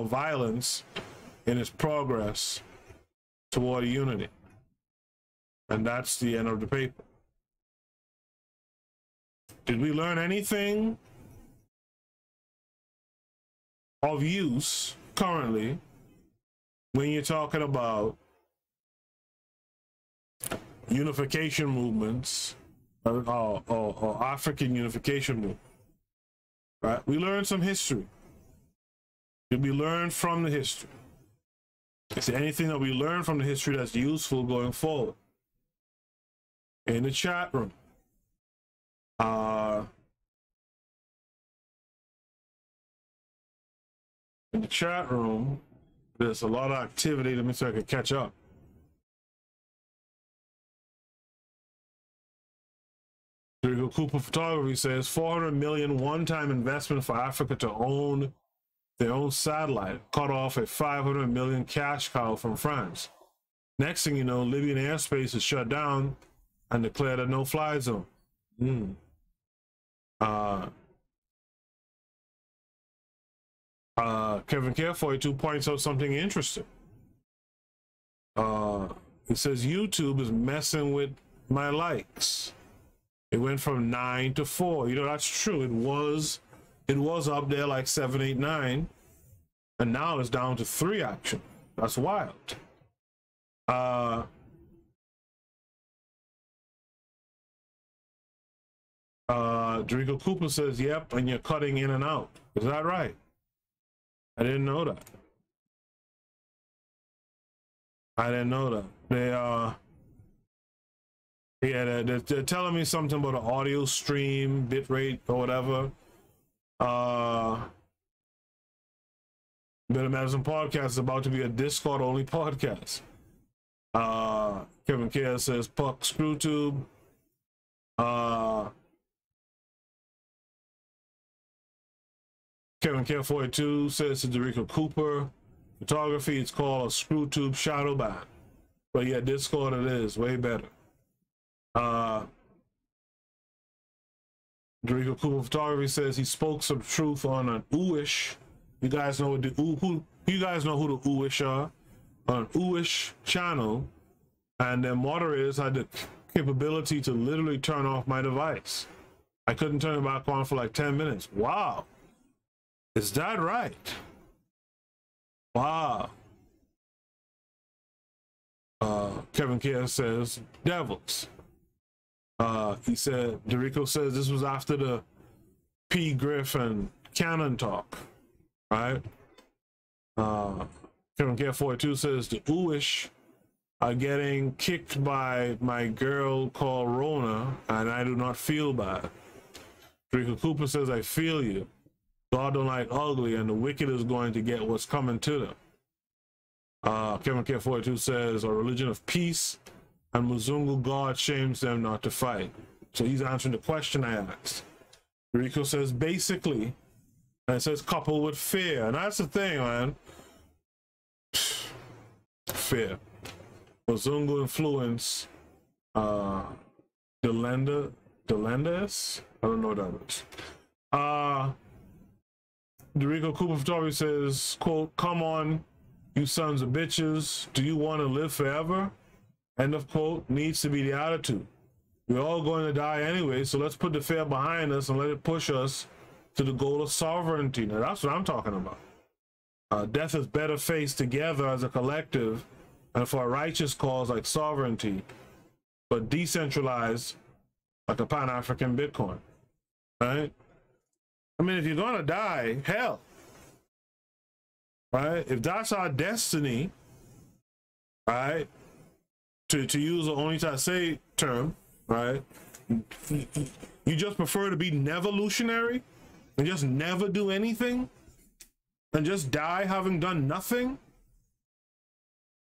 violence in its progress toward unity. And that's the end of the paper. Did we learn anything of use currently when you're talking about unification movements or African unification movement? Right? We learned some history. Did we learn from the history? Is there anything that we learned from the history that's useful going forward? In the chat room. In the chat room, there's a lot of activity. Let me see if I can catch up. Cooper Photography says 400 million one-time investment for Africa to own their own satellite, cut off a 500 million cash cow from France. Next thing you know, Libyan airspace is shut down and declared a no-fly zone. Kevin Carefoy too points out something interesting. It says YouTube is messing with my likes. It went from 9 to 4. You know, that's true. It was up there like 7, 8, 9, and now it's down to 3 action. That's wild. Dorico Cooper says, yep, and you're cutting in and out. Is that right? I didn't know that. They they're telling me something about an audio stream, bitrate, or whatever. Bitter Medicine Podcast is about to be a Discord-only podcast. Kevin Kerr says, Puck ScrewTube. Kevin Kerr 42 says to Dorico Cooper, photography, it's called a ScrewTube shadow ban. But yeah, Discord it is, way better. Dorico Cooper Photography says he spoke some truth on an ooish. You guys know what the who the ooish are on an ooish channel, and their moderators had the capability to literally turn off my device. I couldn't turn it back on for like 10 minutes. Wow, is that right? Wow. Kevin Kerr says devils. He said, Dorico says this was after the P. Griffin Cannon talk, right? Kevin K42 says the ooish are getting kicked by my girl called Rona, and I do not feel bad. Dorico Cooper says, I feel you. God don't like ugly, and the wicked is going to get what's coming to them. Kevin K42 says, a religion of peace, and Muzungu God shames them not to fight. So he's answering the question I asked. Rico says, basically, and it says, coupled with fear. And that's the thing, man. Fear. Muzungu influence, Delenders? I don't know what that is. Dorico Cooper Photography says, quote, come on, you sons of bitches. Do you want to live forever? End of quote needs to be the attitude. We're all going to die anyway, so let's put the fear behind us and let it push us to the goal of sovereignty. Now, that's what I'm talking about. Death is better faced together as a collective and for a righteous cause like sovereignty, but decentralized like a Pan-African Bitcoin, right? I mean, if you're going to die, hell, right? If that's our destiny, all right? To use the Onitase term, right? You just prefer to be nevolutionary and just never do anything and just die having done nothing?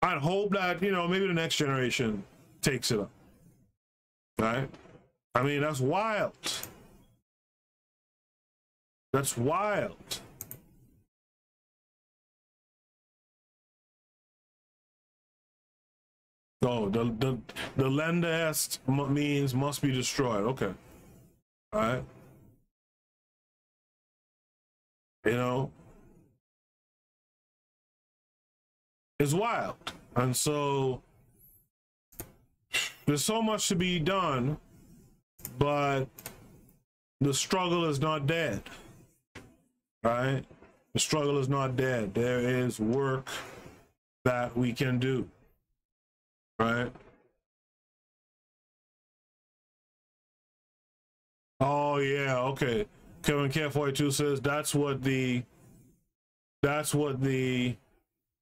I'd hope that, you know, maybe the next generation takes it up, right? I mean, that's wild. That's wild. Oh, the lender est means must be destroyed. Okay. All right. You know, it's wild. And so there's so much to be done, but the struggle is not dead. Right? The struggle is not dead. There is work that we can do. Right? Oh yeah, okay. Kevin Care 42 says that's what the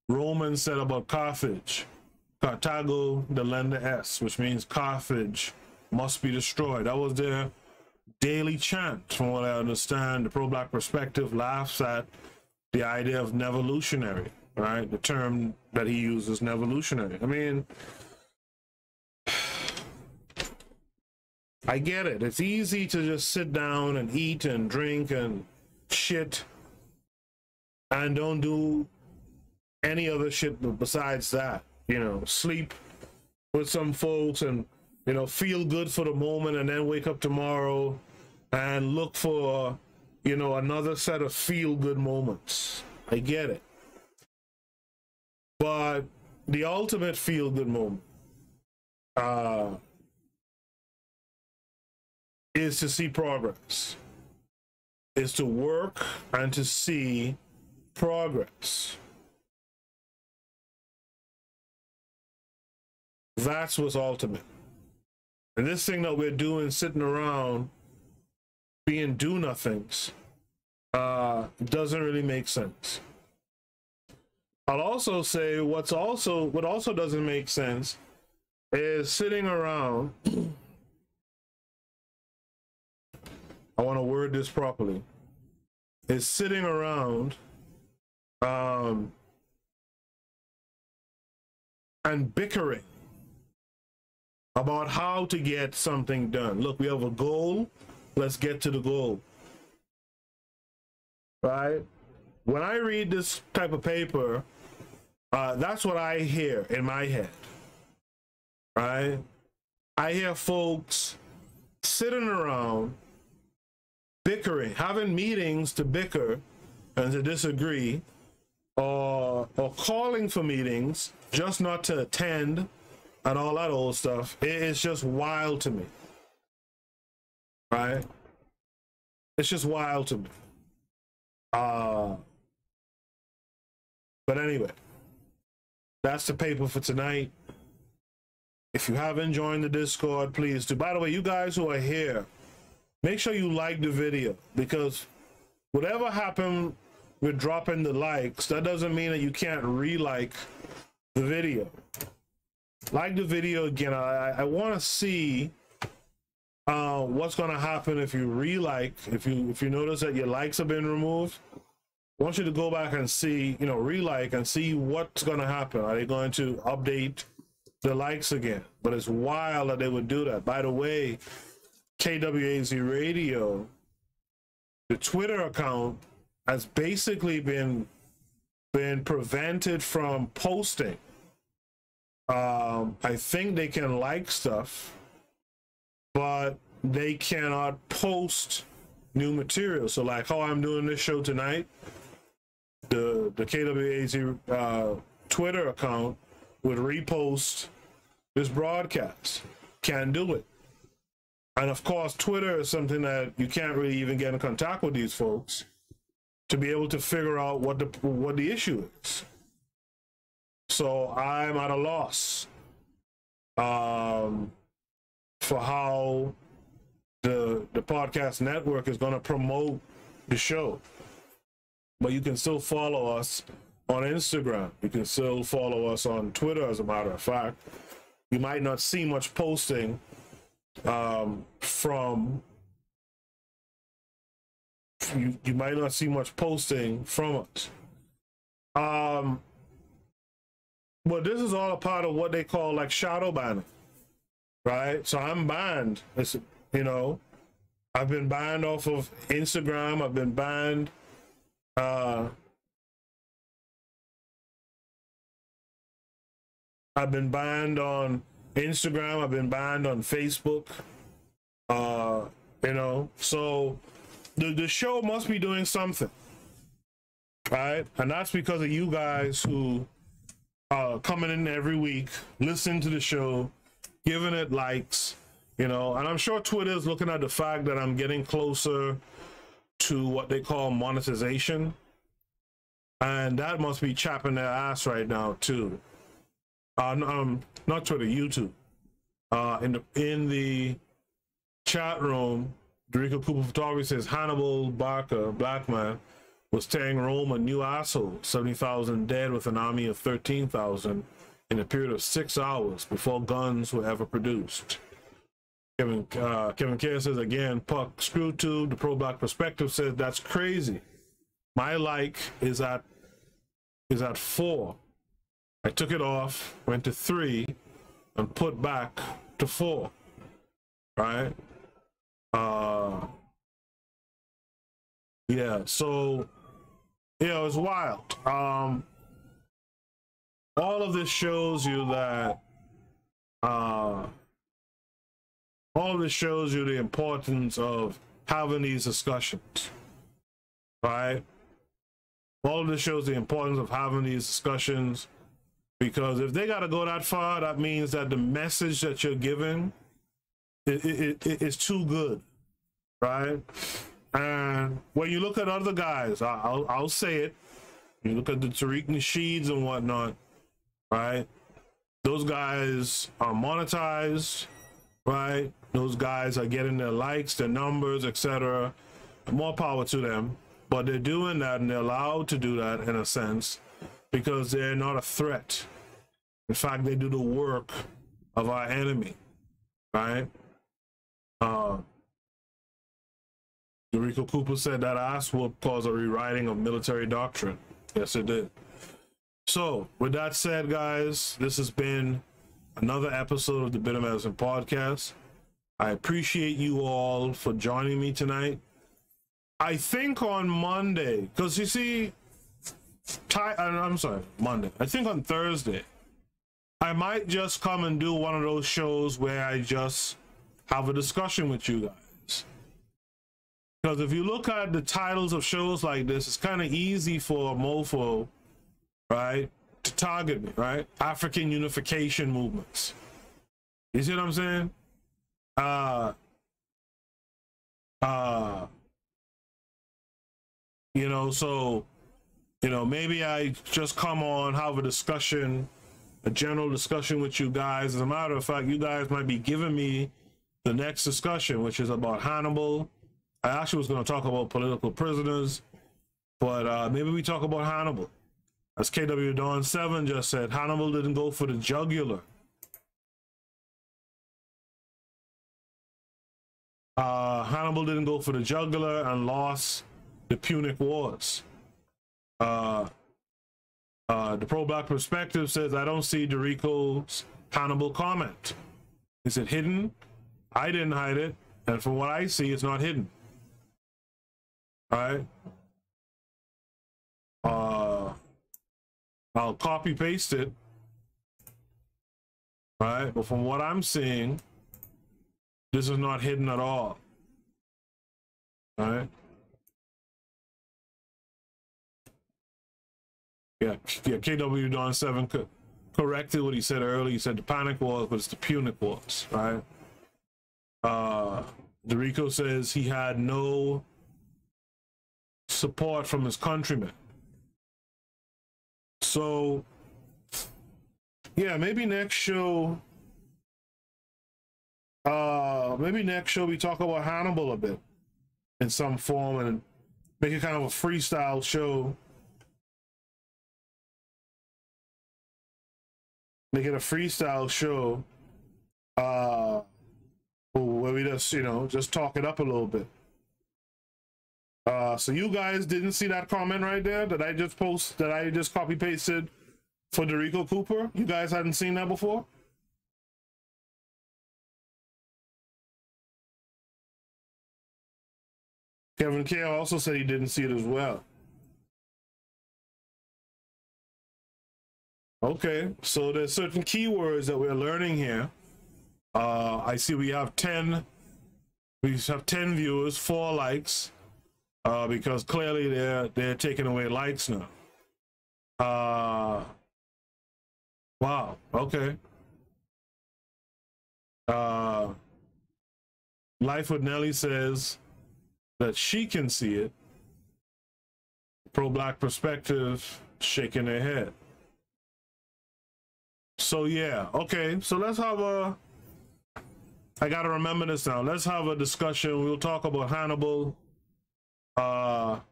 Romans said about Carthage. Carthago, the lender est, which means Carthage must be destroyed. That was their daily chant, from what I understand. The pro-black perspective laughs at the idea of nevolutionary, right? The term that he uses, nevolutionary. I mean, I get it. It's easy to just sit down and eat and drink and shit and don't do any other shit besides that, you know, sleep with some folks and, you know, feel good for the moment and then wake up tomorrow and look for, you know, another set of feel-good moments. I get it. But the ultimate feel-good moment is to see progress, is to work and to see progress. That's what's ultimate. And this thing that we're doing, sitting around, being do-nothings, doesn't really make sense. I'll also say what also doesn't make sense is sitting around. I want to word this properly. Is sitting around and bickering about how to get something done. Look, we have a goal. Let's get to the goal. Right? When I read this type of paper, that's what I hear in my head. Right? I hear folks sitting around bickering, having meetings to bicker and to disagree, or calling for meetings just not to attend, and all that old stuff. It's just wild to me, right? It's just wild to me. But anyway, that's the paper for tonight. If you haven't joined the Discord, please do. By the way, you guys who are here, make sure you like the video, because whatever happened with dropping the likes, that doesn't mean that you can't re-like the video. Like the video again. I want to see what's going to happen if you re-like. If you notice that your likes have been removed, I want you to go back and see, you know, re-like and see what's going to happen. Are they going to update the likes again? But it's wild that they would do that. By the way, KWAZ Radio, the Twitter account, has basically been prevented from posting. I think they can like stuff, but they cannot post new material. So like how I'm doing this show tonight, the KWAZ Twitter account would repost this broadcast. Can't do it. And of course, Twitter is something that you can't really even get in contact with these folks to be able to figure out what the issue is. So I'm at a loss for how the podcast network is going to promote the show. But you can still follow us on Instagram. You can still follow us on Twitter, as a matter of fact. You might not see much posting from us. But this is all a part of what they call like shadow banning, right? So I'm banned. It's, you know, I've been banned off of Instagram. I've been banned on Instagram. I've been banned on Facebook. You know, so the show must be doing something, right? And that's because of you guys who are coming in every week, listening to the show, giving it likes, you know. And I'm sure Twitter is looking at the fact that I'm getting closer to what they call monetization, and that must be chapping their ass right now too. Not Twitter, YouTube. In the chat room, Dorico Cooper Photography says Hannibal Barca, black man, was tearing Rome a new asshole. 70,000 dead with an army of 13,000 in a period of 6 hours before guns were ever produced. Kevin Kerr says again, Puck Screwtube, the pro-black perspective, says that's crazy. My like is at 4. I took it off, went to 3, and put back to 4. Right? Yeah, so, you know, it's wild. All of this shows you that, all of this shows you the importance of having these discussions, right? All of this shows the importance of having these discussions, because if they got to go that far, that means that the message that you're giving is too good, right? And when you look at other guys, I'll say it, you look at the Tariq Nasheeds and whatnot, right? Those guys are monetized, right? Those guys are getting their likes, their numbers, etc. More power to them, but they're doing that and they're allowed to do that in a sense because they're not a threat. In fact, they do the work of our enemy, right? Dorico Cooper said that ass will cause a rewriting of military doctrine. Yes, it did. So, with that said, guys, this has been another episode of the Bitter Medicine Podcast. I appreciate you all for joining me tonight. I think on Monday, because you see, I think on Thursday, I might just come and do one of those shows where I just have a discussion with you guys. Because if you look at the titles of shows like this, it's kind of easy for a mofo, right, to target me, right? African unification movements. You see what I'm saying? You know, so, you know, maybe I just come on, have a discussion, a general discussion with you guys. As a matter of fact, you guys might be giving me the next discussion, which is about Hannibal. I actually was going to talk about political prisoners, but maybe we talk about Hannibal. As KW Dawn 7 just said, Hannibal didn't go for the jugular. Hannibal didn't go for the jugular and lost the Punic Wars. The pro-black perspective says, I don't see Dorico's Hannibal comment. Is it hidden? I didn't hide it. And from what I see, it's not hidden. All right. I'll copy paste it, right? But from what I'm seeing, this is not hidden at all, right? Yeah, KW Don 7 corrected what he said earlier. He said the Punic Wars, but it's the Punic Wars, right? Dorico says he had no support from his countrymen. So, yeah, maybe next show we talk about Hannibal a bit in some form and make it kind of a freestyle show They get a freestyle show where we just, you know, just talk it up a little bit. So you guys didn't see that comment right there that I just posted, that I just copy pasted for Derico Cooper? You guys hadn't seen that before? Kevin Kerr also said he didn't see it as well. Okay, so there's certain keywords that we're learning here. I see we have 10 viewers, 4 likes, because clearly they're taking away likes now. Wow. Okay. Life with Nelly says that she can see it. Pro-Black Perspective shaking their head. So yeah. Okay. So let's have a. I gotta remember this now. Let's have a discussion. We'll talk about Hannibal. We'll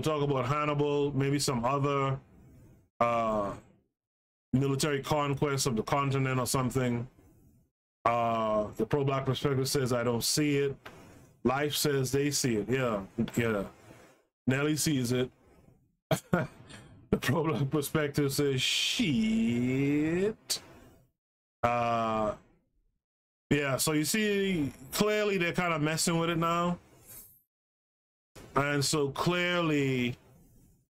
talk about Hannibal, maybe some other military conquest of the continent or something. The Pro-Black Perspective says I don't see it. Life says they see it. Yeah, yeah. Nelly sees it. The Pro-Black Perspective says shit. Yeah, so you see, clearly they're kind of messing with it now. And so clearly,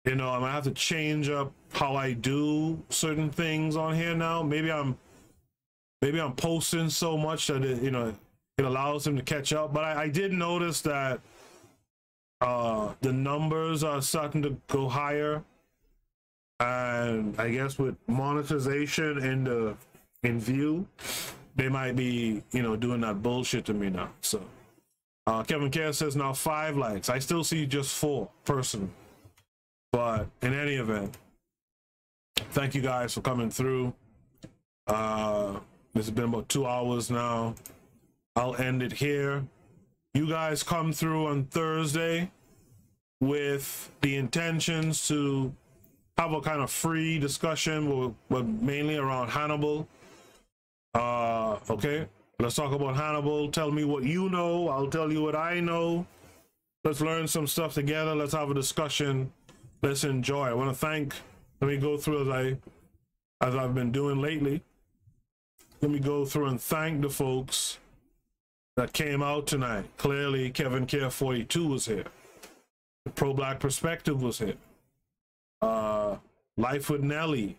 you know, I'm gonna have to change up how I do certain things on here now. Maybe I'm posting so much that it, you know, it allows them to catch up. But I did notice that the numbers are starting to go higher, and I guess with monetization in view, they might be, you know, doing that bullshit to me now. So. Kevin Kerr says now 5 likes. I still see just 4 person, but in any event, thank you guys for coming through. It's been about 2 hours now. I'll end it here. You guys come through on Thursday with the intentions to have a kind of free discussion, but mainly around Hannibal. Okay. Let's talk about Hannibal. Tell me what you know. I'll tell you what I know. Let's learn some stuff together. Let's have a discussion. Let's enjoy. I want to thank. Let me go through as I've been doing lately. Let me go through and thank the folks that came out tonight. Clearly, Kevin Kerr 42 was here. The Pro-Black Perspective was here. Life with Nelly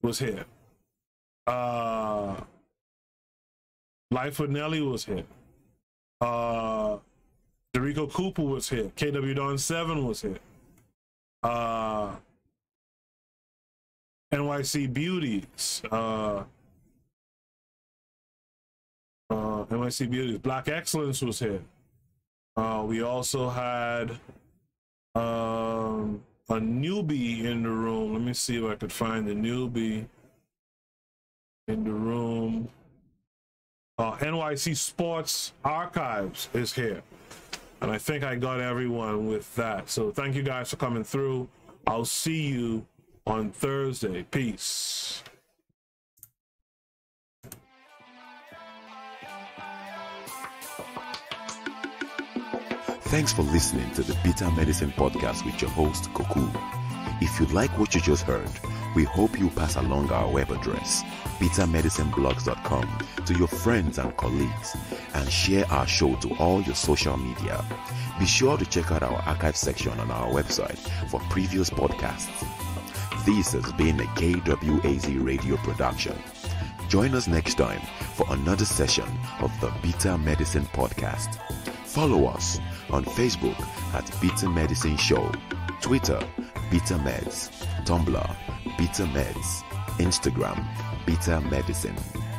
was here. Life with Nelly was here. Derico Cooper was here. KW Don 7 was here. NYC Beauties. NYC Beauties. Black Excellence was here. We also had a newbie in the room. Let me see if I could find the newbie in the room. NYC Sports Archives is here, and I think I got everyone with that. So thank you guys for coming through. I'll see you on Thursday. Peace. Thanks for listening to the Bitter Medicine Podcast with your host Koku. If you like what you just heard, we hope you pass along our web address, bittermedicineblogs.com, to your friends and colleagues, and share our show to all your social media. Be sure to check out our archive section on our website for previous podcasts. This has been a KWAZ Radio production. Join us next time for another session of the Bitter Medicine Podcast. Follow us on Facebook at Bitter Medicine Show, Twitter, Bitter Meds, Tumblr, Bitter Meds, Instagram, Bitter Medicine.